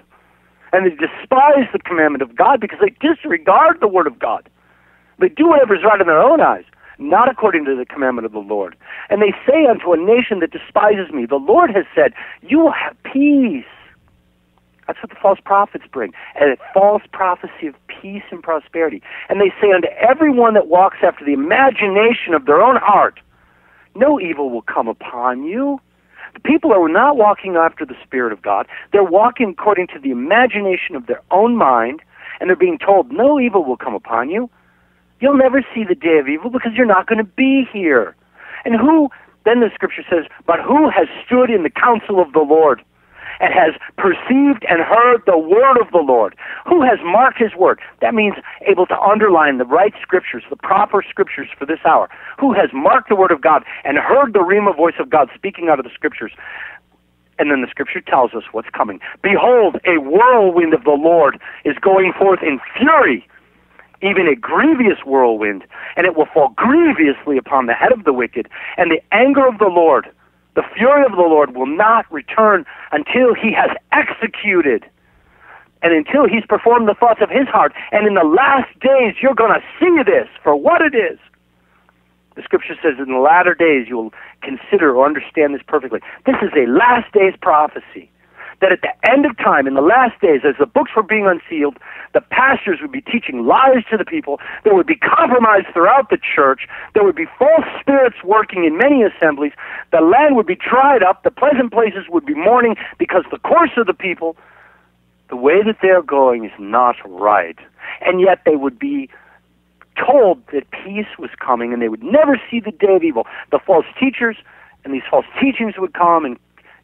And they despise the commandment of God because they disregard the word of God. They do whatever is right in their own eyes, not according to the commandment of the Lord. And they say unto a nation that despises me, the Lord has said, you will have peace. That's what the false prophets bring, and a false prophecy of peace and prosperity. And they say unto everyone that walks after the imagination of their own heart, no evil will come upon you. The people are not walking after the Spirit of God. They're walking according to the imagination of their own mind, and they're being told, no evil will come upon you. You'll never see the day of evil because you're not going to be here. And who, then the scripture says, but who has stood in the counsel of the Lord? And has perceived and heard the word of the Lord. Who has marked his word? That means able to underline the right scriptures, the proper scriptures for this hour. Who has marked the word of God and heard the Rhema voice of God speaking out of the scriptures? And then the scripture tells us what's coming. Behold, a whirlwind of the Lord is going forth in fury, even a grievous whirlwind, and it will fall grievously upon the head of the wicked, and the anger of the Lord, the fury of the Lord will not return until he has executed and until he's performed the thoughts of his heart. And in the last days, you're going to see this for what it is. The scripture says in the latter days, you will consider or understand this perfectly. This is a last days prophecy, that at the end of time, in the last days, as the books were being unsealed, the pastors would be teaching lies to the people. There would be compromise throughout the church. There would be false spirits working in many assemblies. The land would be dried up. The pleasant places would be mourning because the course of the people, the way that they're going is not right. And yet they would be told that peace was coming and they would never see the day of evil. The false teachers and these false teachings would come and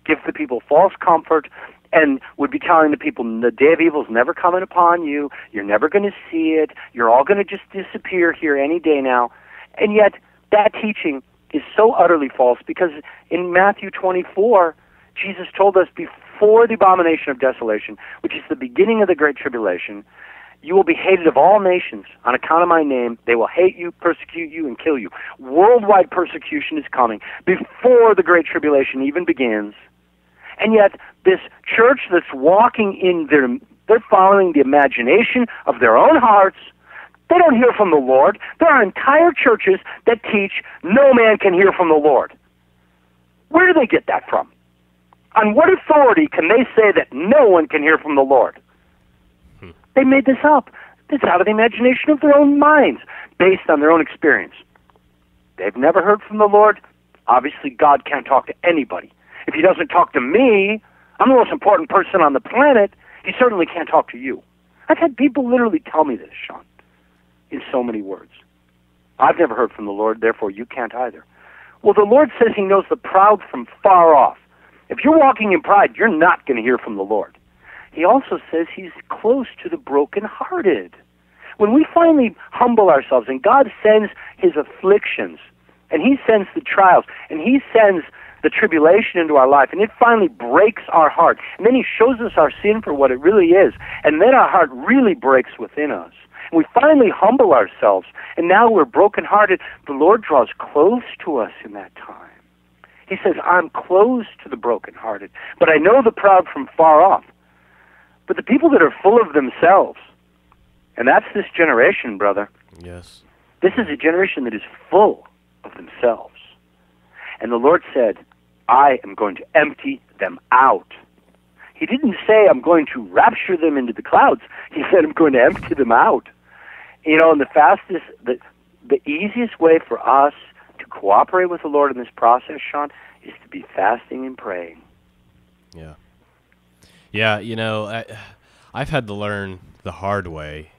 give the people false comfort, and would be telling the people, the day of evil is never coming upon you, you're never going to see it, you're all going to just disappear here any day now. And yet, that teaching is so utterly false, because in Matthew twenty-four, Jesus told us, before the abomination of desolation, which is the beginning of the great tribulation, you will be hated of all nations on account of my name. They will hate you, persecute you, and kill you. Worldwide persecution is coming before the great tribulation even begins. And yet, this church that's walking in their, they're following the imagination of their own hearts. They don't hear from the Lord. There are entire churches that teach no man can hear from the Lord. Where do they get that from? On what authority can they say that no one can hear from the Lord? Hmm. They made this up. It's out of the imagination of their own minds, based on their own experience. They've never heard from the Lord. Obviously, God can't talk to anybody. If He doesn't talk to me, I'm the most important person on the planet. He certainly can't talk to you. I've had people literally tell me this, Sean, in so many words. I've never heard from the Lord, therefore you can't either. Well, the Lord says He knows the proud from far off. If you're walking in pride, you're not going to hear from the Lord. He also says He's close to the brokenhearted. When we finally humble ourselves and God sends His afflictions and He sends the trials and He sends the tribulation into our life and it finally breaks our heart and then He shows us our sin for what it really is and then our heart really breaks within us. And we finally humble ourselves and now we're brokenhearted. The Lord draws close to us in that time. He says, I'm close to the brokenhearted, but I know the proud from far off. But the people that are full of themselves, and that's this generation, brother. Yes. This is a generation that is full of themselves. And the Lord said, I am going to empty them out. He didn't say, I'm going to rapture them into the clouds. He said, I'm going to empty them out. You know, and the fastest, the, the easiest way for us to cooperate with the Lord in this process, Sean, is to be fasting and praying. Yeah. Yeah, you know, I, I've had to learn the hard way,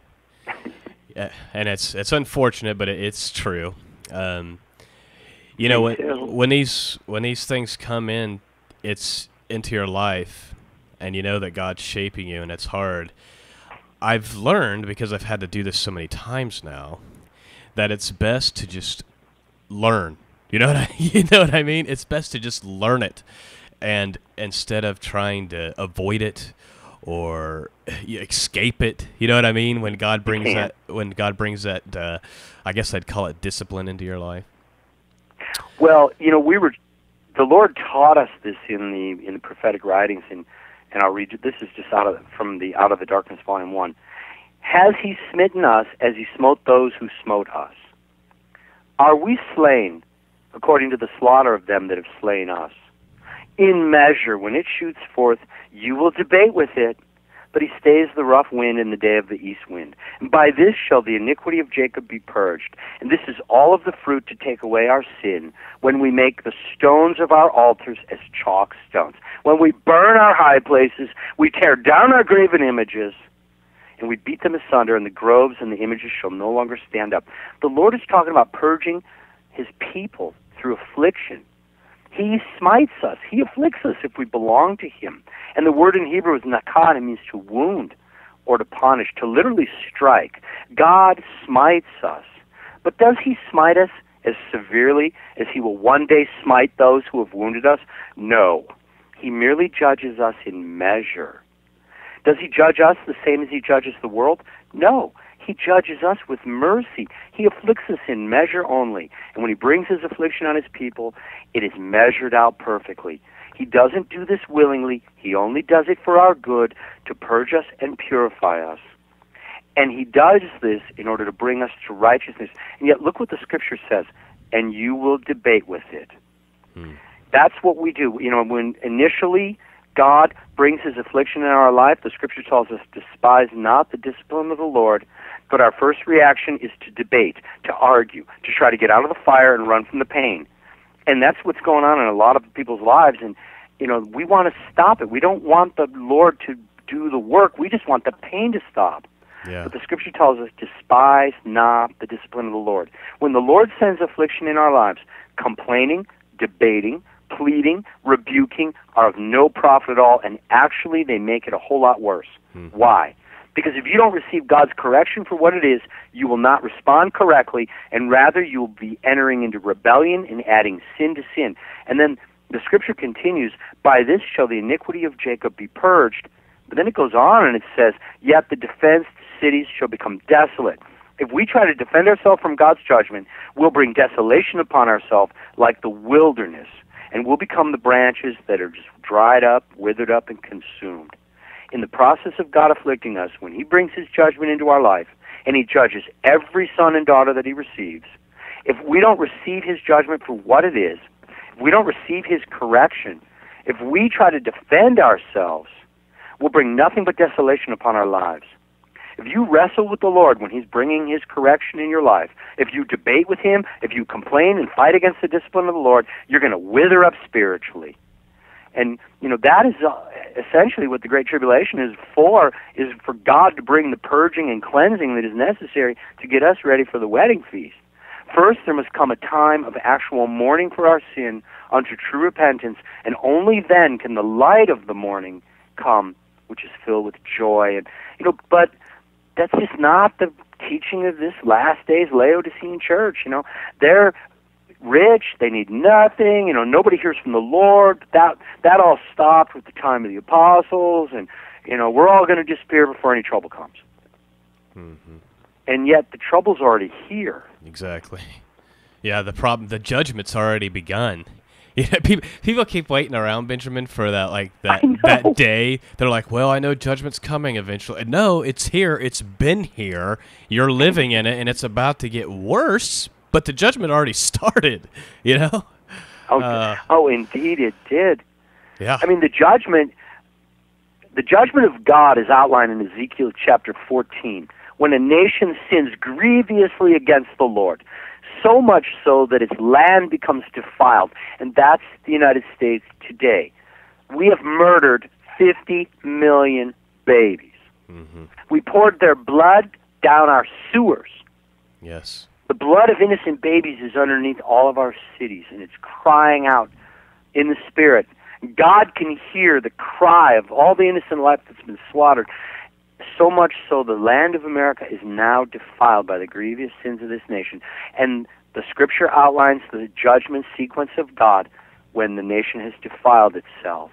and it's it's unfortunate, but it, it's true. Um, you know, when when these when these things come in, it's into your life, and you know that God's shaping you, and it's hard. I've learned, because I've had to do this so many times now, that it's best to just learn. You know what I, you know what I mean? It's best to just learn it. And instead of trying to avoid it or escape it, you know what I mean? When God brings that, when God brings that, uh, I guess I'd call it discipline into your life. Well, you know, we were, the Lord taught us this in the in the prophetic writings, and and I'll read you. This is just out of from the Out of the Darkness, Volume One. Has He smitten us as He smote those who smote us? Are we slain according to the slaughter of them that have slain us? In measure, when it shoots forth, you will debate with it, but He stays the rough wind in the day of the east wind. And by this shall the iniquity of Jacob be purged. And this is all of the fruit to take away our sin, when we make the stones of our altars as chalk stones. When we burn our high places, we tear down our graven images, and we beat them asunder, and the groves and the images shall no longer stand up. The Lord is talking about purging His people through affliction. He smites us. He afflicts us if we belong to Him. And the word in Hebrew is nakad. It means to wound or to punish, to literally strike. God smites us. But does He smite us as severely as He will one day smite those who have wounded us? No. He merely judges us in measure. Does He judge us the same as He judges the world? No. He judges us with mercy. He afflicts us in measure only. And when He brings His affliction on His people, it is measured out perfectly. He doesn't do this willingly. He only does it for our good, to purge us and purify us. And He does this in order to bring us to righteousness. And yet, look what the Scripture says, and you will debate with it. Hmm. That's what we do. You know, when initially God brings His affliction in our life, the Scripture tells us, despise not the discipline of the Lord. But our first reaction is to debate, to argue, to try to get out of the fire and run from the pain. And that's what's going on in a lot of people's lives. And, you know, we want to stop it. We don't want the Lord to do the work. We just want the pain to stop. Yeah. But the Scripture tells us, despise not the discipline of the Lord. When the Lord sends affliction in our lives, complaining, debating, pleading, rebuking are of no profit at all, and actually they make it a whole lot worse. Mm-hmm. Why? Because if you don't receive God's correction for what it is, you will not respond correctly, and rather you will be entering into rebellion and adding sin to sin. And then the Scripture continues, by this shall the iniquity of Jacob be purged. But then it goes on and it says, yet the defenced cities shall become desolate. If we try to defend ourselves from God's judgment, we'll bring desolation upon ourselves like the wilderness, and we'll become the branches that are just dried up, withered up, and consumed. In the process of God afflicting us, when He brings His judgment into our life, and He judges every son and daughter that He receives, if we don't receive His judgment for what it is, if we don't receive His correction, If we try to defend ourselves, we'll bring nothing but desolation upon our lives. If you wrestle with the Lord when he's bringing his correction in your life, if you debate with him, if you complain and fight against the discipline of the Lord, you're going to wither up spiritually. And, you know, that is essentially what the Great Tribulation is for, is for God to bring the purging and cleansing that is necessary to get us ready for the wedding feast. First, there must come a time of actual mourning for our sin unto true repentance, and only then can the light of the morning come, which is filled with joy. And, you know, but that's just not the teaching of this last day's Laodicean church. You know, they're rich, they need nothing, you know, nobody hears from the Lord. That that all stopped with the time of the apostles, and, you know, we're all going to disappear before any trouble comes. Mm-hmm. And yet the trouble's already here. Exactly. Yeah, the problem, the judgment's already begun. Yeah, people, people keep waiting around, Benjamin, for that, like that that day. They're like, well, I know judgment's coming eventually. And no, it's here. It's been here. You're living in it, and it's about to get worse. But the judgment already started, you know? Oh, uh, oh, indeed it did. Yeah. I mean, the judgment, the judgment of God is outlined in Ezekiel chapter fourteen, when a nation sins grievously against the Lord, so much so that its land becomes defiled. And that's the United States today. We have murdered fifty million babies. Mm-hmm. We poured their blood down our sewers. Yes. The blood of innocent babies is underneath all of our cities, and it's crying out in the spirit. God can hear the cry of all the innocent life that's been slaughtered, so much so the land of America is now defiled by the grievous sins of this nation. And the Scripture outlines the judgment sequence of God when the nation has defiled itself.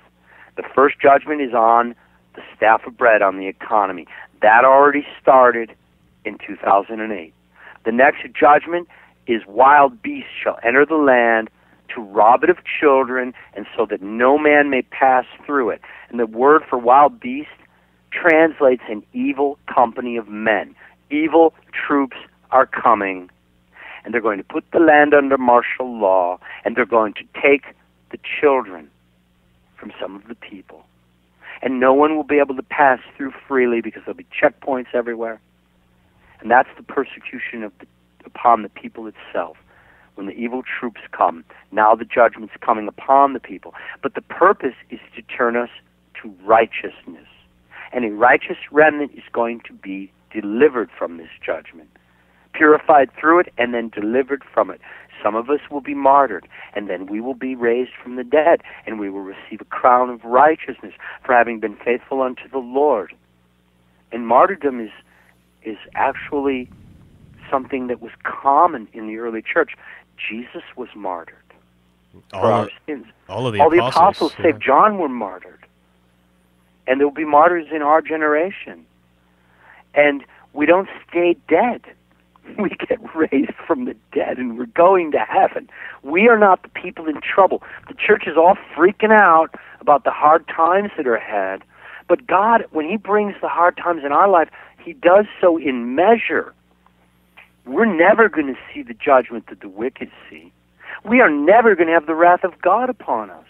The first judgment is on the staff of bread, on the economy. That already started in two thousand eight. The next judgment is wild beasts shall enter the land to rob it of children, and so that no man may pass through it. And the word for wild beast translates an evil company of men. Evil troops are coming, and they're going to put the land under martial law, and they're going to take the children from some of the people. And no one will be able to pass through freely because there'll be checkpoints everywhere. And that's the persecution of the, upon the people itself. When the evil troops come, now the judgment's coming upon the people. But the purpose is to turn us to righteousness. And a righteous remnant is going to be delivered from this judgment, purified through it and then delivered from it. Some of us will be martyred, and then we will be raised from the dead, and we will receive a crown of righteousness for having been faithful unto the Lord. And martyrdom is is actually something that was common in the early church. Jesus was martyred all for our sins. All of the all apostles, the apostles yeah. save John, were martyred. And there will be martyrs in our generation. And we don't stay dead. We get raised from the dead, and we're going to heaven. We are not the people in trouble. The church is all freaking out about the hard times that are ahead. But God, when he brings the hard times in our life, he does so in measure. We're never going to see the judgment that the wicked see. We are never going to have the wrath of God upon us.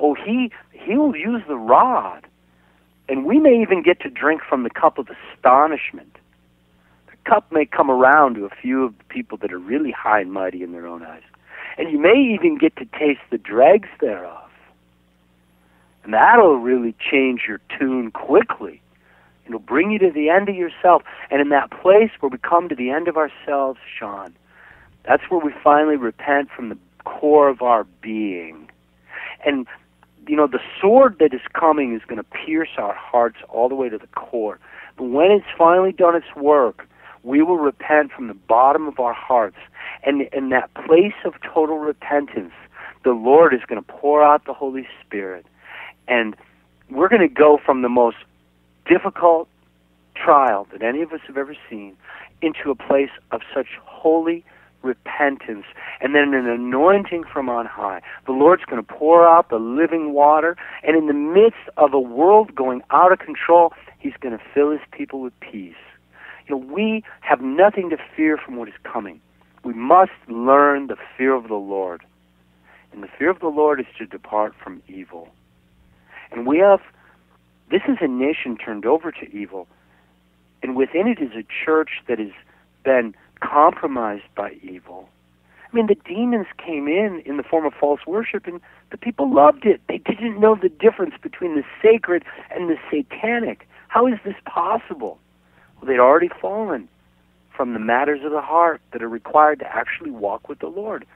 Oh, he he will use the rod, and we may even get to drink from the cup of astonishment. The cup may come around to a few of the people that are really high and mighty in their own eyes, and you may even get to taste the dregs thereof, and that'll really change your tune quickly. It'll bring you to the end of yourself. And in that place where we come to the end of ourselves, Sean, that's where we finally repent from the core of our being. And, you know, the sword that is coming is going to pierce our hearts all the way to the core. But when it's finally done its work, we will repent from the bottom of our hearts. And in that place of total repentance, the Lord is going to pour out the Holy Spirit. And we're going to go from the most difficult trial that any of us have ever seen into a place of such holy repentance, and then an anointing from on high. The Lord's going to pour out the living water, and in the midst of a world going out of control, he's going to fill his people with peace. You know, we have nothing to fear from what is coming. We must learn the fear of the Lord. And the fear of the Lord is to depart from evil. And we have, this is a nation turned over to evil, and within it is a church that has been compromised by evil. I mean, the demons came in in the form of false worship, and the people loved it. They didn't know the difference between the sacred and the satanic. How is this possible? Well, they'd already fallen from the matters of the heart that are required to actually walk with the Lord.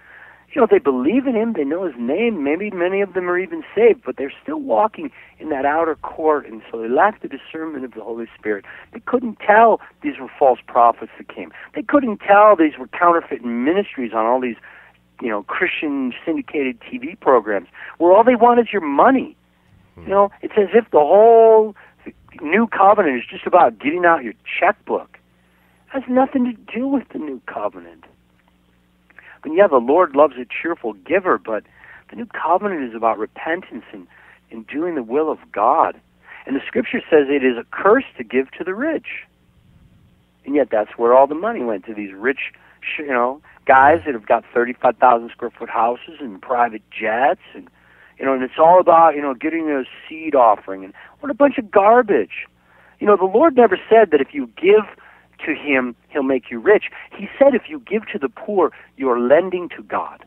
You know, they believe in him, they know his name, maybe many of them are even saved, but they're still walking in that outer court, and so they lack the discernment of the Holy Spirit. They couldn't tell these were false prophets that came. They couldn't tell these were counterfeit ministries on all these, you know, Christian syndicated T V programs, where all they want is your money. You know, it's as if the whole New Covenant is just about getting out your checkbook. It has nothing to do with the New Covenant. And yeah, the Lord loves a cheerful giver, but the New Covenant is about repentance and, and doing the will of God. And the Scripture says it is a curse to give to the rich. And yet that's where all the money went, to these rich, you know, guys that have got thirty-five thousand square foot houses and private jets. And, you know, and it's all about, you know, getting a seed offering. And what a bunch of garbage. You know, the Lord never said that if you give to him, he'll make you rich. He said if you give to the poor, you're lending to God.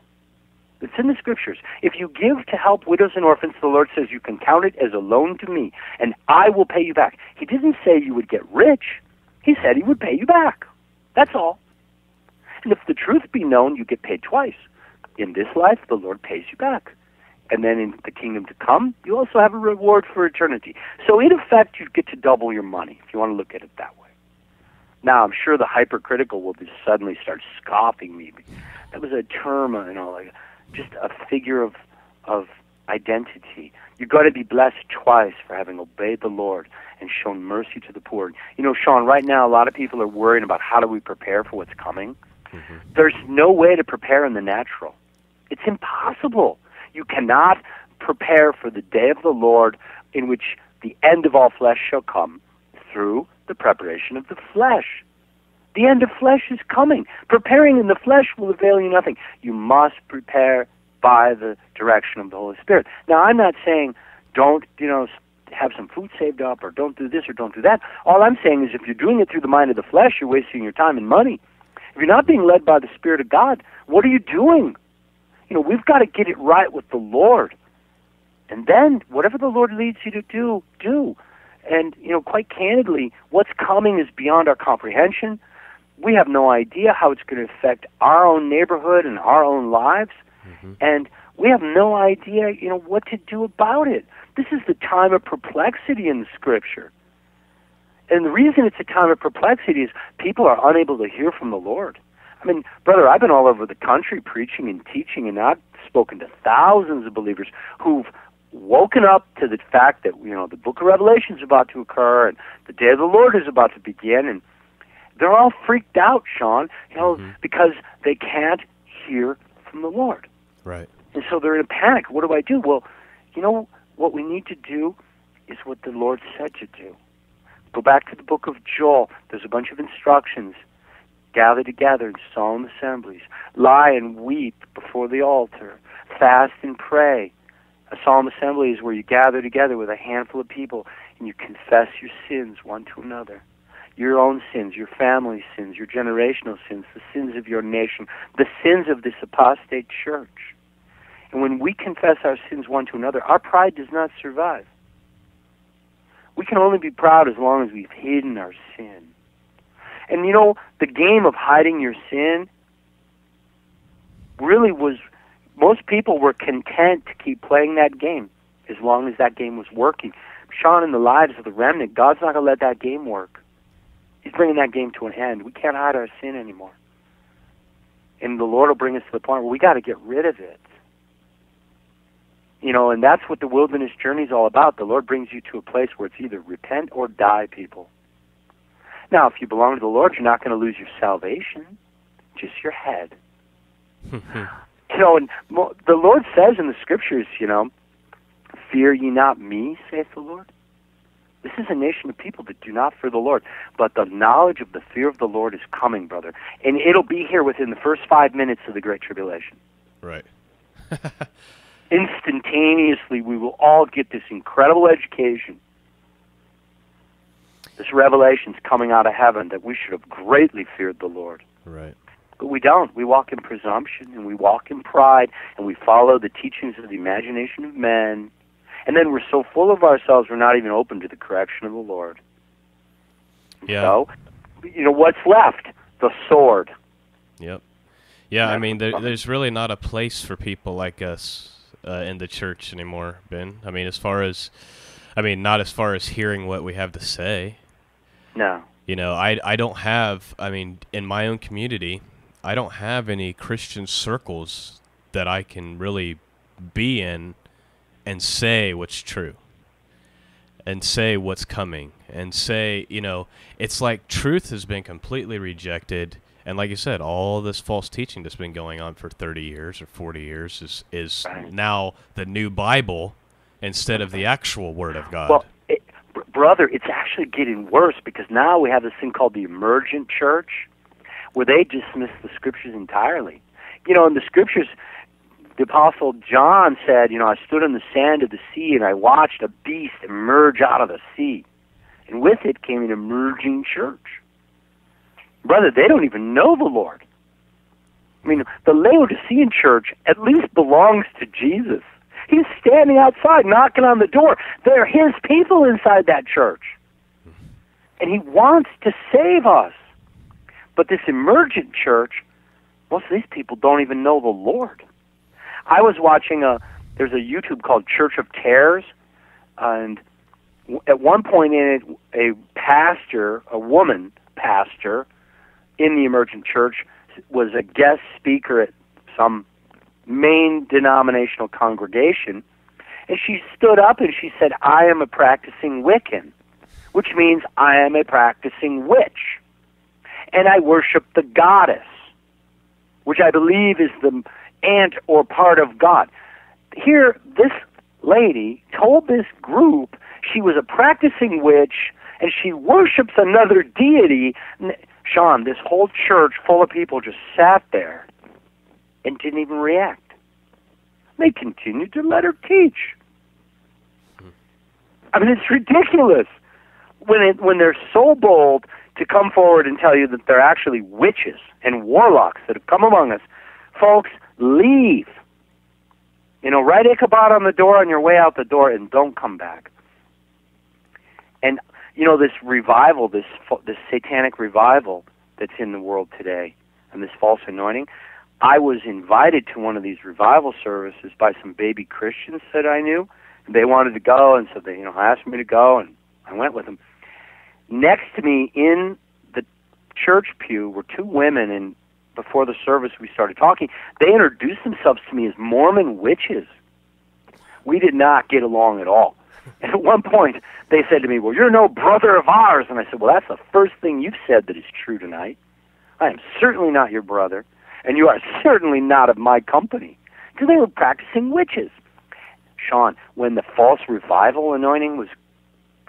It's in the Scriptures. If you give to help widows and orphans, the Lord says you can count it as a loan to me, and I will pay you back. He didn't say you would get rich. He said he would pay you back. That's all. And if the truth be known, you get paid twice. In this life, the Lord pays you back. And then in the kingdom to come, you also have a reward for eternity. So in effect, you get to double your money, if you want to look at it that way. Now, I'm sure the hypercritical will just suddenly start scoffing me. That was a term, you know, like just a figure of of identity. You've got to be blessed twice for having obeyed the Lord and shown mercy to the poor. You know, Sean, right now a lot of people are worrying about how do we prepare for what's coming. Mm-hmm. There's no way to prepare in the natural. It's impossible. You cannot prepare for the day of the Lord in which the end of all flesh shall come through the preparation of the flesh. The end of flesh is coming. Preparing in the flesh will avail you nothing. You must prepare by the direction of the Holy Spirit. Now, I'm not saying don't, you know, have some food saved up or don't do this or don't do that. All I'm saying is if you're doing it through the mind of the flesh, you're wasting your time and money. If you're not being led by the Spirit of God, what are you doing? You know, we've got to get it right with the Lord. And then whatever the Lord leads you to do, do. And, you know, quite candidly, what's coming is beyond our comprehension. We have no idea how it's going to affect our own neighborhood and our own lives. Mm-hmm. And we have no idea, you know, what to do about it. This is the time of perplexity in the Scripture. And the reason it's a time of perplexity is people are unable to hear from the Lord. I mean, brother, I've been all over the country preaching and teaching, and I've spoken to thousands of believers who've woken up to the fact that, you know, the book of Revelation is about to occur and the day of the Lord is about to begin, and they're all freaked out, Sean, you know, mm-hmm. because they can't hear from the Lord. Right. And so they're in a panic. What do I do? Well, you know, what we need to do is what the Lord said to do. Go back to the book of Joel. There's a bunch of instructions. Gather together in solemn assemblies. Lie and weep before the altar. Fast and pray. A solemn assembly is where you gather together with a handful of people and you confess your sins one to another. Your own sins, your family's sins, your generational sins, the sins of your nation, the sins of this apostate church. And when we confess our sins one to another, our pride does not survive. We can only be proud as long as we've hidden our sin. And you know, the game of hiding your sin really was... Most people were content to keep playing that game as long as that game was working. Sean, in the lives of the remnant, God's not going to let that game work. He's bringing that game to an end. We can't hide our sin anymore. And the Lord will bring us to the point where we got to get rid of it. You know, and that's what the wilderness journey is all about. The Lord brings you to a place where it's either repent or die, people. Now, if you belong to the Lord, you're not going to lose your salvation, just your head. You know, and the Lord says in the Scriptures, you know, fear ye not me, saith the Lord. This is a nation of people that do not fear the Lord. But the knowledge of the fear of the Lord is coming, brother. And it'll be here within the first five minutes of the Great Tribulation. Right. Instantaneously, we will all get this incredible education. This revelation's coming out of heaven that we should have greatly feared the Lord. Right. But we don't. We walk in presumption, and we walk in pride, and we follow the teachings of the imagination of men. And then we're so full of ourselves, we're not even open to the correction of the Lord. Yeah. So, you know, what's left? The sword. Yep. Yeah, I mean, there, there's really not a place for people like us uh, in the church anymore, Ben. I mean, as far as, I mean, not as far as hearing what we have to say. No. You know, I, I don't have, I mean, in my own community, I don't have any Christian circles that I can really be in and say what's true and say what's coming and say, you know, it's like truth has been completely rejected. And like you said, all this false teaching that's been going on for thirty years or forty years is, is right. now the new Bible instead of the actual Word of God. Well, it, brother, it's actually getting worse because now we have this thing called the emergent church where they dismiss the Scriptures entirely. You know, in the Scriptures, the Apostle John said, you know, I stood on the sand of the sea and I watched a beast emerge out of the sea. And with it came an emerging church. Brother, they don't even know the Lord. I mean, the Laodicean church at least belongs to Jesus. He's standing outside, knocking on the door. They're his people inside that church. And he wants to save us. But this emergent church, most of these people don't even know the Lord. I was watching a, there's a YouTube called Church of Terrors, and at one point in it, a pastor, a woman pastor, in the emergent church, was a guest speaker at some main denominational congregation, and she stood up and she said, I am a practicing Wiccan, which means I am a practicing witch, and I worship the goddess, which I believe is the aunt or part of God. Here, this lady told this group she was a practicing witch, and she worships another deity. Sean, this whole church full of people just sat there and didn't even react. They continued to let her teach. I mean, it's ridiculous when it, when they're so bold to come forward and tell you that they're actually witches and warlocks that have come among us. Folks, leave. You know, write Ichabod on the door on your way out the door and don't come back. And you know, this revival, this this satanic revival that's in the world today and this false anointing, I was invited to one of these revival services by some baby Christians that I knew. And they wanted to go, and so they you know, asked me to go, and I went with them. Next to me in the church pew were two women, and before the service we started talking, they introduced themselves to me as Mormon witches. We did not get along at all. And at one point, they said to me, well, you're no brother of ours. And I said, well, that's the first thing you've said that is true tonight. I am certainly not your brother, and you are certainly not of my company. Because they were practicing witches. Sean, when the false revival anointing was,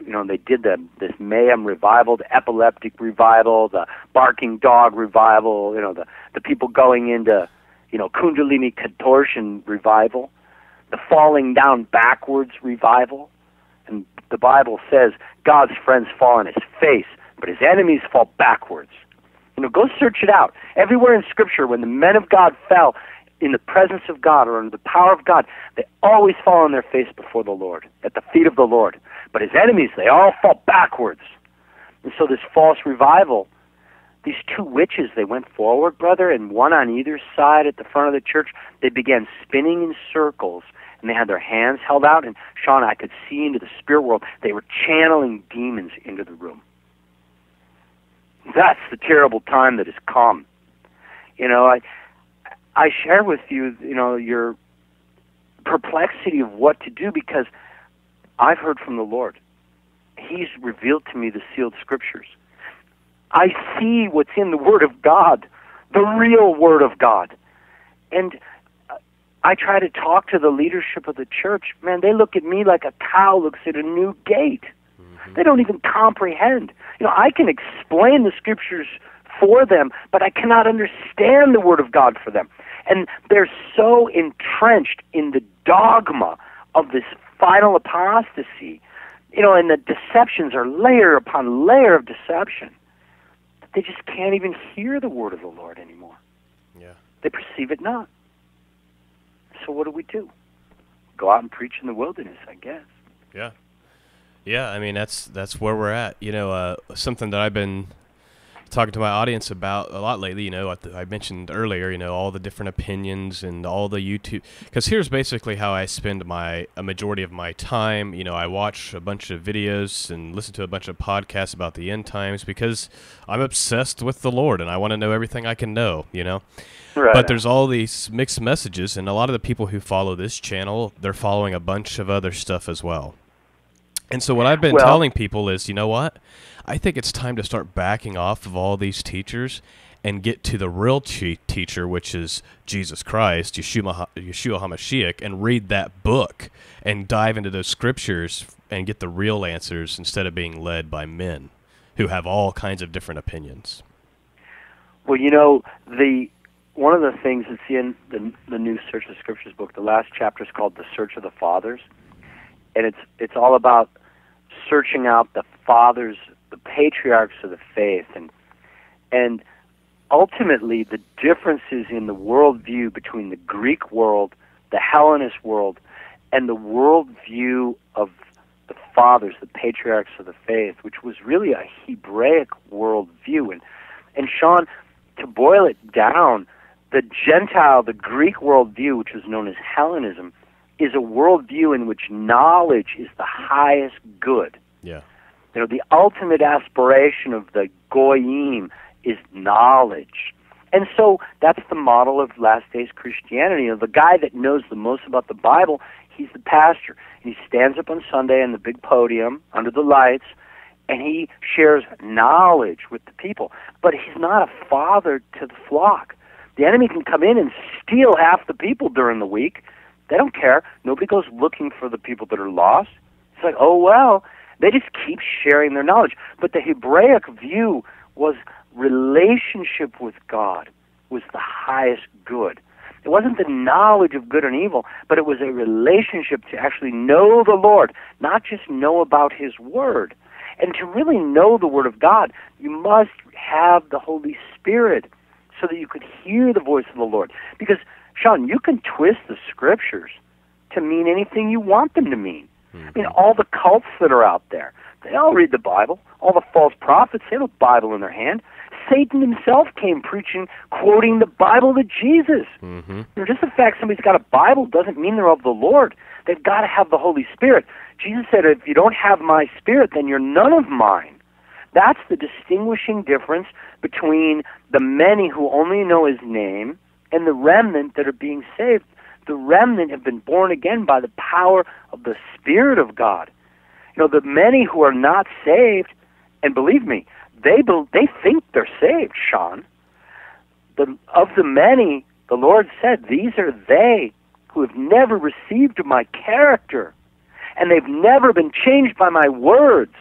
you know, they did the, this mayhem revival, the epileptic revival, the barking dog revival, you know, the, the people going into, you know, Kundalini contortion revival, the falling down backwards revival. And the Bible says God's friends fall on his face, but his enemies fall backwards. You know, go search it out. Everywhere in Scripture, when the men of God fell in the presence of God or under the power of God, they always fall on their face before the Lord, at the feet of the Lord. But his enemies, they all fall backwards. And so this false revival, these two witches, they went forward, brother, and one on either side at the front of the church, they began spinning in circles. And they had their hands held out, and Sean, I could see into the spirit world. They were channeling demons into the room. That's the terrible time that has come. You know, I I share with you, you know, your perplexity of what to do because I've heard from the Lord. He's revealed to me the sealed Scriptures. I see what's in the Word of God, the real Word of God. And I try to talk to the leadership of the church. Man, they look at me like a cow looks at a new gate. Mm-hmm. They don't even comprehend. You know, I can explain the Scriptures for them, but I cannot understand the Word of God for them. And they're so entrenched in the dogma of this final apostasy, you know, and the deceptions are layer upon layer of deception, that they just can't even hear the word of the Lord anymore. Yeah. They perceive it not. So what do we do? Go out and preach in the wilderness, I guess. Yeah. Yeah, I mean, that's that's where we're at. You know, uh, something that I've been talking to my audience about a lot lately, you know, I, I mentioned earlier, you know, all the different opinions and all the YouTube, because here's basically how I spend my a majority of my time. You know, I watch a bunch of videos and listen to a bunch of podcasts about the end times because I'm obsessed with the Lord and I want to know everything I can know, you know. Right. But there's all these mixed messages, and a lot of the people who follow this channel, they're following a bunch of other stuff as well. And so what I've been well, telling people is, you know what? I think it's time to start backing off of all these teachers and get to the real te teacher, which is Jesus Christ, Yeshua, Yeshua HaMashiach, and read that book and dive into those scriptures and get the real answers instead of being led by men who have all kinds of different opinions. Well, you know, the one of the things that's in the, the New Search of Scriptures book, the last chapter is called The Search of the Fathers, and it's it's all about searching out the fathers, the patriarchs of the faith, and and ultimately the differences in the worldview between the Greek world, the Hellenist world, and the worldview of the fathers, the patriarchs of the faith, which was really a Hebraic worldview. And and Sean, to boil it down, the Gentile, the Greek worldview, which was known as Hellenism, is a worldview in which knowledge is the highest good. Yeah. You know, the ultimate aspiration of the Goyim is knowledge. And so that's the model of last days Christianity. You know, the guy that knows the most about the Bible, he's the pastor. He stands up on Sunday on the big podium under the lights, and he shares knowledge with the people. But he's not a father to the flock. The enemy can come in and steal half the people during the week. They don't care. Nobody goes looking for the people that are lost. It's like, oh, well. They just keep sharing their knowledge. But the Hebraic view was relationship with God was the highest good. It wasn't the knowledge of good and evil, but it was a relationship to actually know the Lord, not just know about His Word. And to really know the Word of God, you must have the Holy Spirit so that you could hear the voice of the Lord. Because, Sean, you can twist the Scriptures to mean anything you want them to mean. I mean, all the cults that are out there, they all read the Bible. All the false prophets, they have a Bible in their hand. Satan himself came preaching, quoting the Bible to Jesus. Mm-hmm. You know, just the fact somebody's got a Bible doesn't mean they're of the Lord. They've got to have the Holy Spirit. Jesus said, if you don't have my Spirit, then you're none of mine. That's the distinguishing difference between the many who only know His name and the remnant that are being saved. The remnant have been born again by the power of the Spirit of God. You know, the many who are not saved, and believe me, they be, they think they're saved, Sean. The, of the many, the Lord said, these are they who have never received my character, and they've never been changed by my words,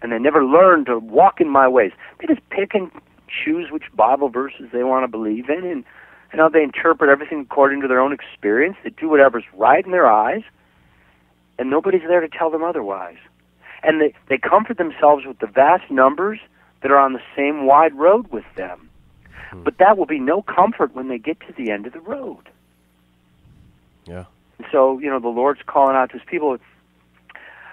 and they never learned to walk in my ways. They just pick and choose which Bible verses they want to believe in, and And how they interpret everything according to their own experience. They do whatever's right in their eyes, and nobody's there to tell them otherwise. And they, they comfort themselves with the vast numbers that are on the same wide road with them. Hmm. But that will be no comfort when they get to the end of the road. Yeah. And so, you know, the Lord's calling out to His people.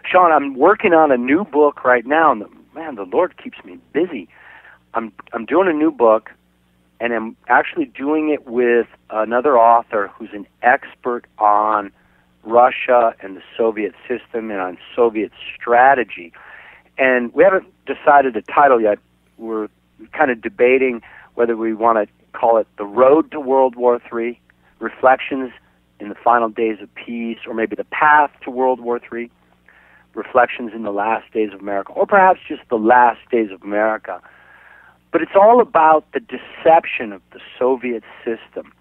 Sean, I'm working on a new book right now, and the, man, the Lord keeps me busy. I'm I'm doing a new book. And I'm actually doing it with another author who's an expert on Russia and the Soviet system and on Soviet strategy. And we haven't decided a title yet. We're kind of debating whether we want to call it The Road to World War Three, Reflections in the Final Days of Peace, or maybe The Path to World War Three, Reflections in the Last Days of America, or perhaps just The Last Days of America. But it's all about the deception of the Soviet system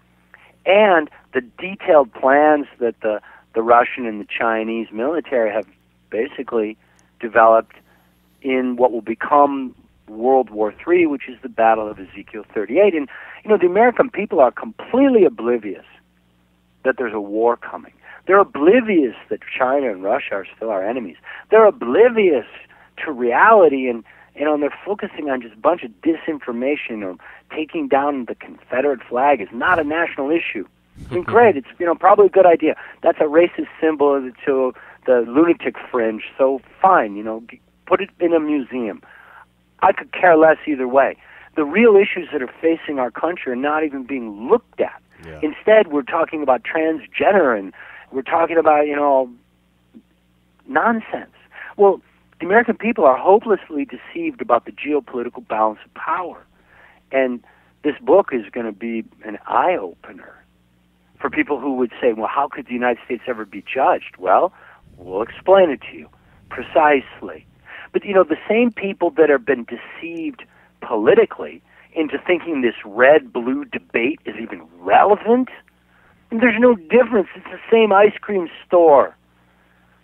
and the detailed plans that the, the Russian and the Chinese military have basically developed in what will become World War Three, which is the Battle of Ezekiel thirty-eight. And, you know, the American people are completely oblivious that there's a war coming. They're oblivious that China and Russia are still our enemies. They're oblivious to reality, and, you know, and they're focusing on just a bunch of disinformation, or taking down the Confederate flag is not a national issue. I mean, great, it's, you know, probably a good idea. That's a racist symbol to the lunatic fringe, so fine, you know, put it in a museum. I could care less either way. The real issues that are facing our country are not even being looked at. Yeah. Instead, we're talking about transgender, and we're talking about, you know, nonsense. Well, the American people are hopelessly deceived about the geopolitical balance of power. And this book is going to be an eye-opener for people who would say, well, how could the United States ever be judged? Well, we'll explain it to you precisely. But, you know, the same people that have been deceived politically into thinking this red-blue debate is even relevant, and there's no difference. It's the same ice cream store.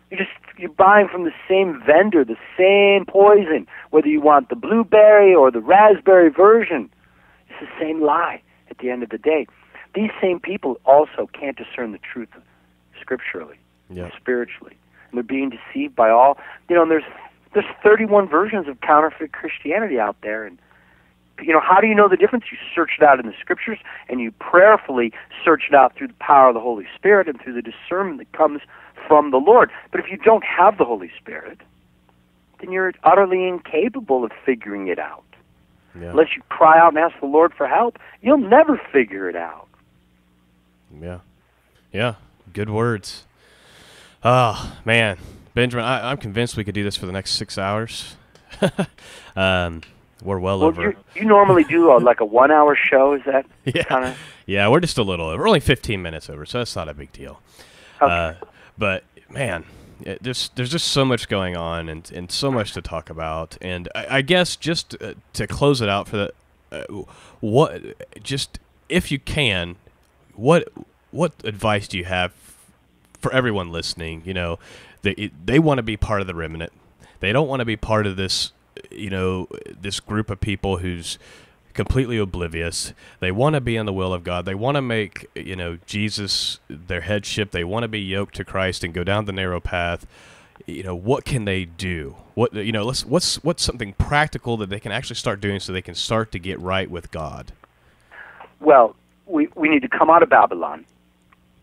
You're just you're buying from the same vendor, the same poison, whether you want the blueberry or the raspberry version. It's the same lie at the end of the day. These same people also can't discern the truth scripturally, yeah. spiritually. And they're being deceived by all, you know, and there's there's thirty-one versions of counterfeit Christianity out there. And, you know, how do you know the difference? You search it out in the scriptures, and you prayerfully search it out through the power of the Holy Spirit and through the discernment that comes from the Lord. But if you don't have the Holy Spirit, then you're utterly incapable of figuring it out. Yeah. Unless you cry out and ask the Lord for help, you'll never figure it out. Yeah. Yeah. Good words. Oh, man. Benjamin, I, I'm convinced we could do this for the next six hours. um, we're well, well over. You normally do a, like a one-hour show, is that? Yeah. Kinda? Yeah, we're just a little over. We're only fifteen minutes over, so that's not a big deal. Okay. Uh, but, man, it, there's, there's just so much going on and, and so much to talk about. And I, I guess just uh, to close it out for the uh, – what just if you can – What what advice do you have for everyone listening? You know, they they want to be part of the remnant. They don't want to be part of this, you know, this group of people who's completely oblivious. They want to be in the will of God. They want to make, you know, Jesus their headship. They want to be yoked to Christ and go down the narrow path. You know, what can they do? What you know, let's what's what's something practical that they can actually start doing so they can start to get right with God? Well, We, we need to come out of Babylon.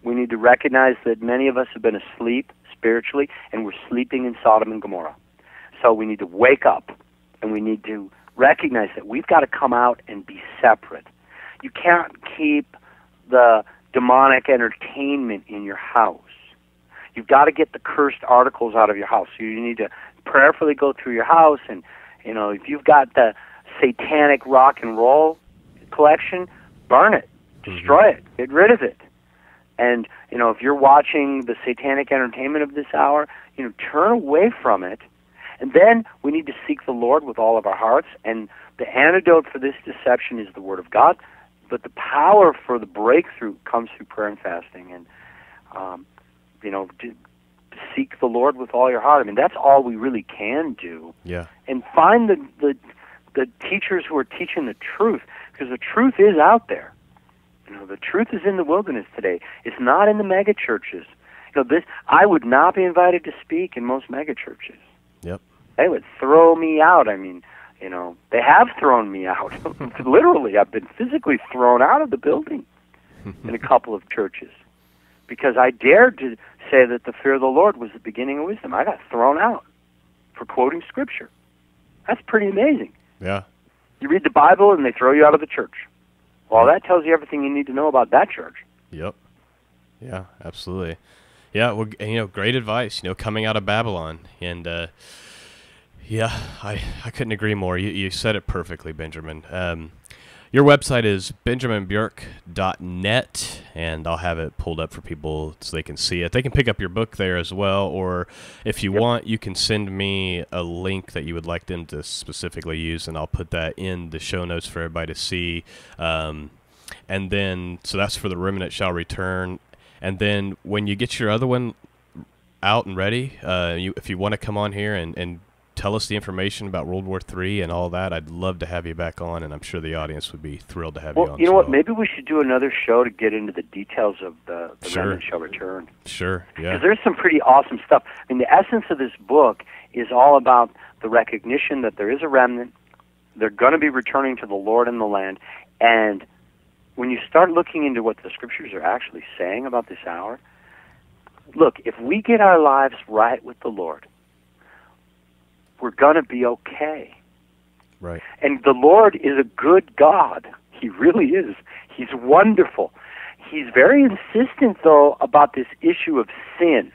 We need to recognize that many of us have been asleep spiritually, and we're sleeping in Sodom and Gomorrah. So we need to wake up, and we need to recognize that we've got to come out and be separate. You can't keep the demonic entertainment in your house. You've got to get the cursed articles out of your house. So you need to prayerfully go through your house, and, you know, if you've got the satanic rock and roll collection, burn it. Destroy it. Get rid of it. And, you know, if you're watching the satanic entertainment of this hour, you know, turn away from it. And then we need to seek the Lord with all of our hearts. And the antidote for this deception is the Word of God. But the power for the breakthrough comes through prayer and fasting. And, um, you know, to seek the Lord with all your heart. I mean, that's all we really can do. Yeah. And find the, the, the teachers who are teaching the truth, because the truth is out there. You know, the truth is in the wilderness today. It's not in the mega churches. You know, this I would not be invited to speak in most mega churches. Yep. They would throw me out. I mean, you know, they have thrown me out. Literally, I've been physically thrown out of the building in a couple of churches because I dared to say that the fear of the Lord was the beginning of wisdom. I got thrown out for quoting Scripture. That's pretty amazing. Yeah. You read the Bible and they throw you out of the church. Well, that tells you everything you need to know about that church. Yep. Yeah, absolutely. Yeah, well, you know, great advice, you know, coming out of Babylon. And, uh, yeah, I, I couldn't agree more. You, you said it perfectly, Benjamin. Um, your website is benjamin baruch dot net, and I'll have it pulled up for people so they can see it. They can pick up your book there as well, or if you yep. want, you can send me a link that you would like them to specifically use, and I'll put that in the show notes for everybody to see. Um, and then, so that's for The Remnant Shall Return. And then when you get your other one out and ready, uh, you, if you want to come on here and, and tell us the information about World War Three and all that, I'd love to have you back on, and I'm sure the audience would be thrilled to have well, you on. You know what? Well. Maybe we should do another show to get into the details of the, the sure. Remnant Shall Return. Sure, yeah. Because there's some pretty awesome stuff. I mean, the essence of this book is all about the recognition that there is a remnant, they're going to be returning to the Lord and the land, and when you start looking into what the Scriptures are actually saying about this hour, look, if we get our lives right with the Lord, we're going to be okay. Right. And the Lord is a good God. He really is. He's wonderful. He's very insistent, though, about this issue of sin.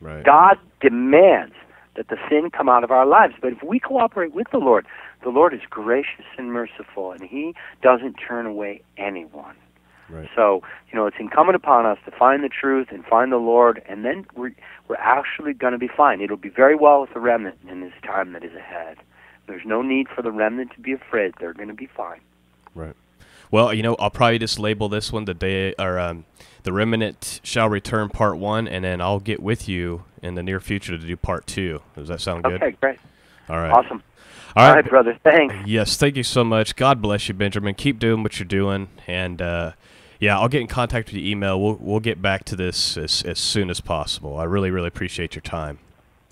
Right. God demands that the sin come out of our lives. But if we cooperate with the Lord, the Lord is gracious and merciful, and He doesn't turn away anyone. Right. So, you know, it's incumbent upon us to find the truth and find the Lord, and then we're, we're actually going to be fine. It'll be very well with the remnant in this time that is ahead. There's no need for the remnant to be afraid. They're going to be fine. Right. Well, you know, I'll probably just label this one the day, or um, the Remnant Shall Return Part One, and then I'll get with you in the near future to do Part Two. Does that sound good? Okay, great. All right. Awesome. All right, All right brother. Thanks. Yes, thank you so much. God bless you, Benjamin. Keep doing what you're doing, and uh, yeah, I'll get in contact with you email. We'll we'll get back to this as as soon as possible. I really really appreciate your time.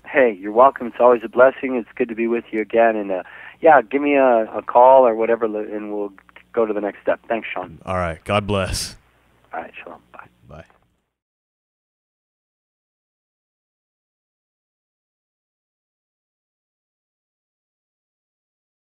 Hey, you're welcome. It's always a blessing. It's good to be with you again, and uh, yeah, give me a, a call or whatever, and we'll go to the next step. Thanks, Sean. All right. God bless.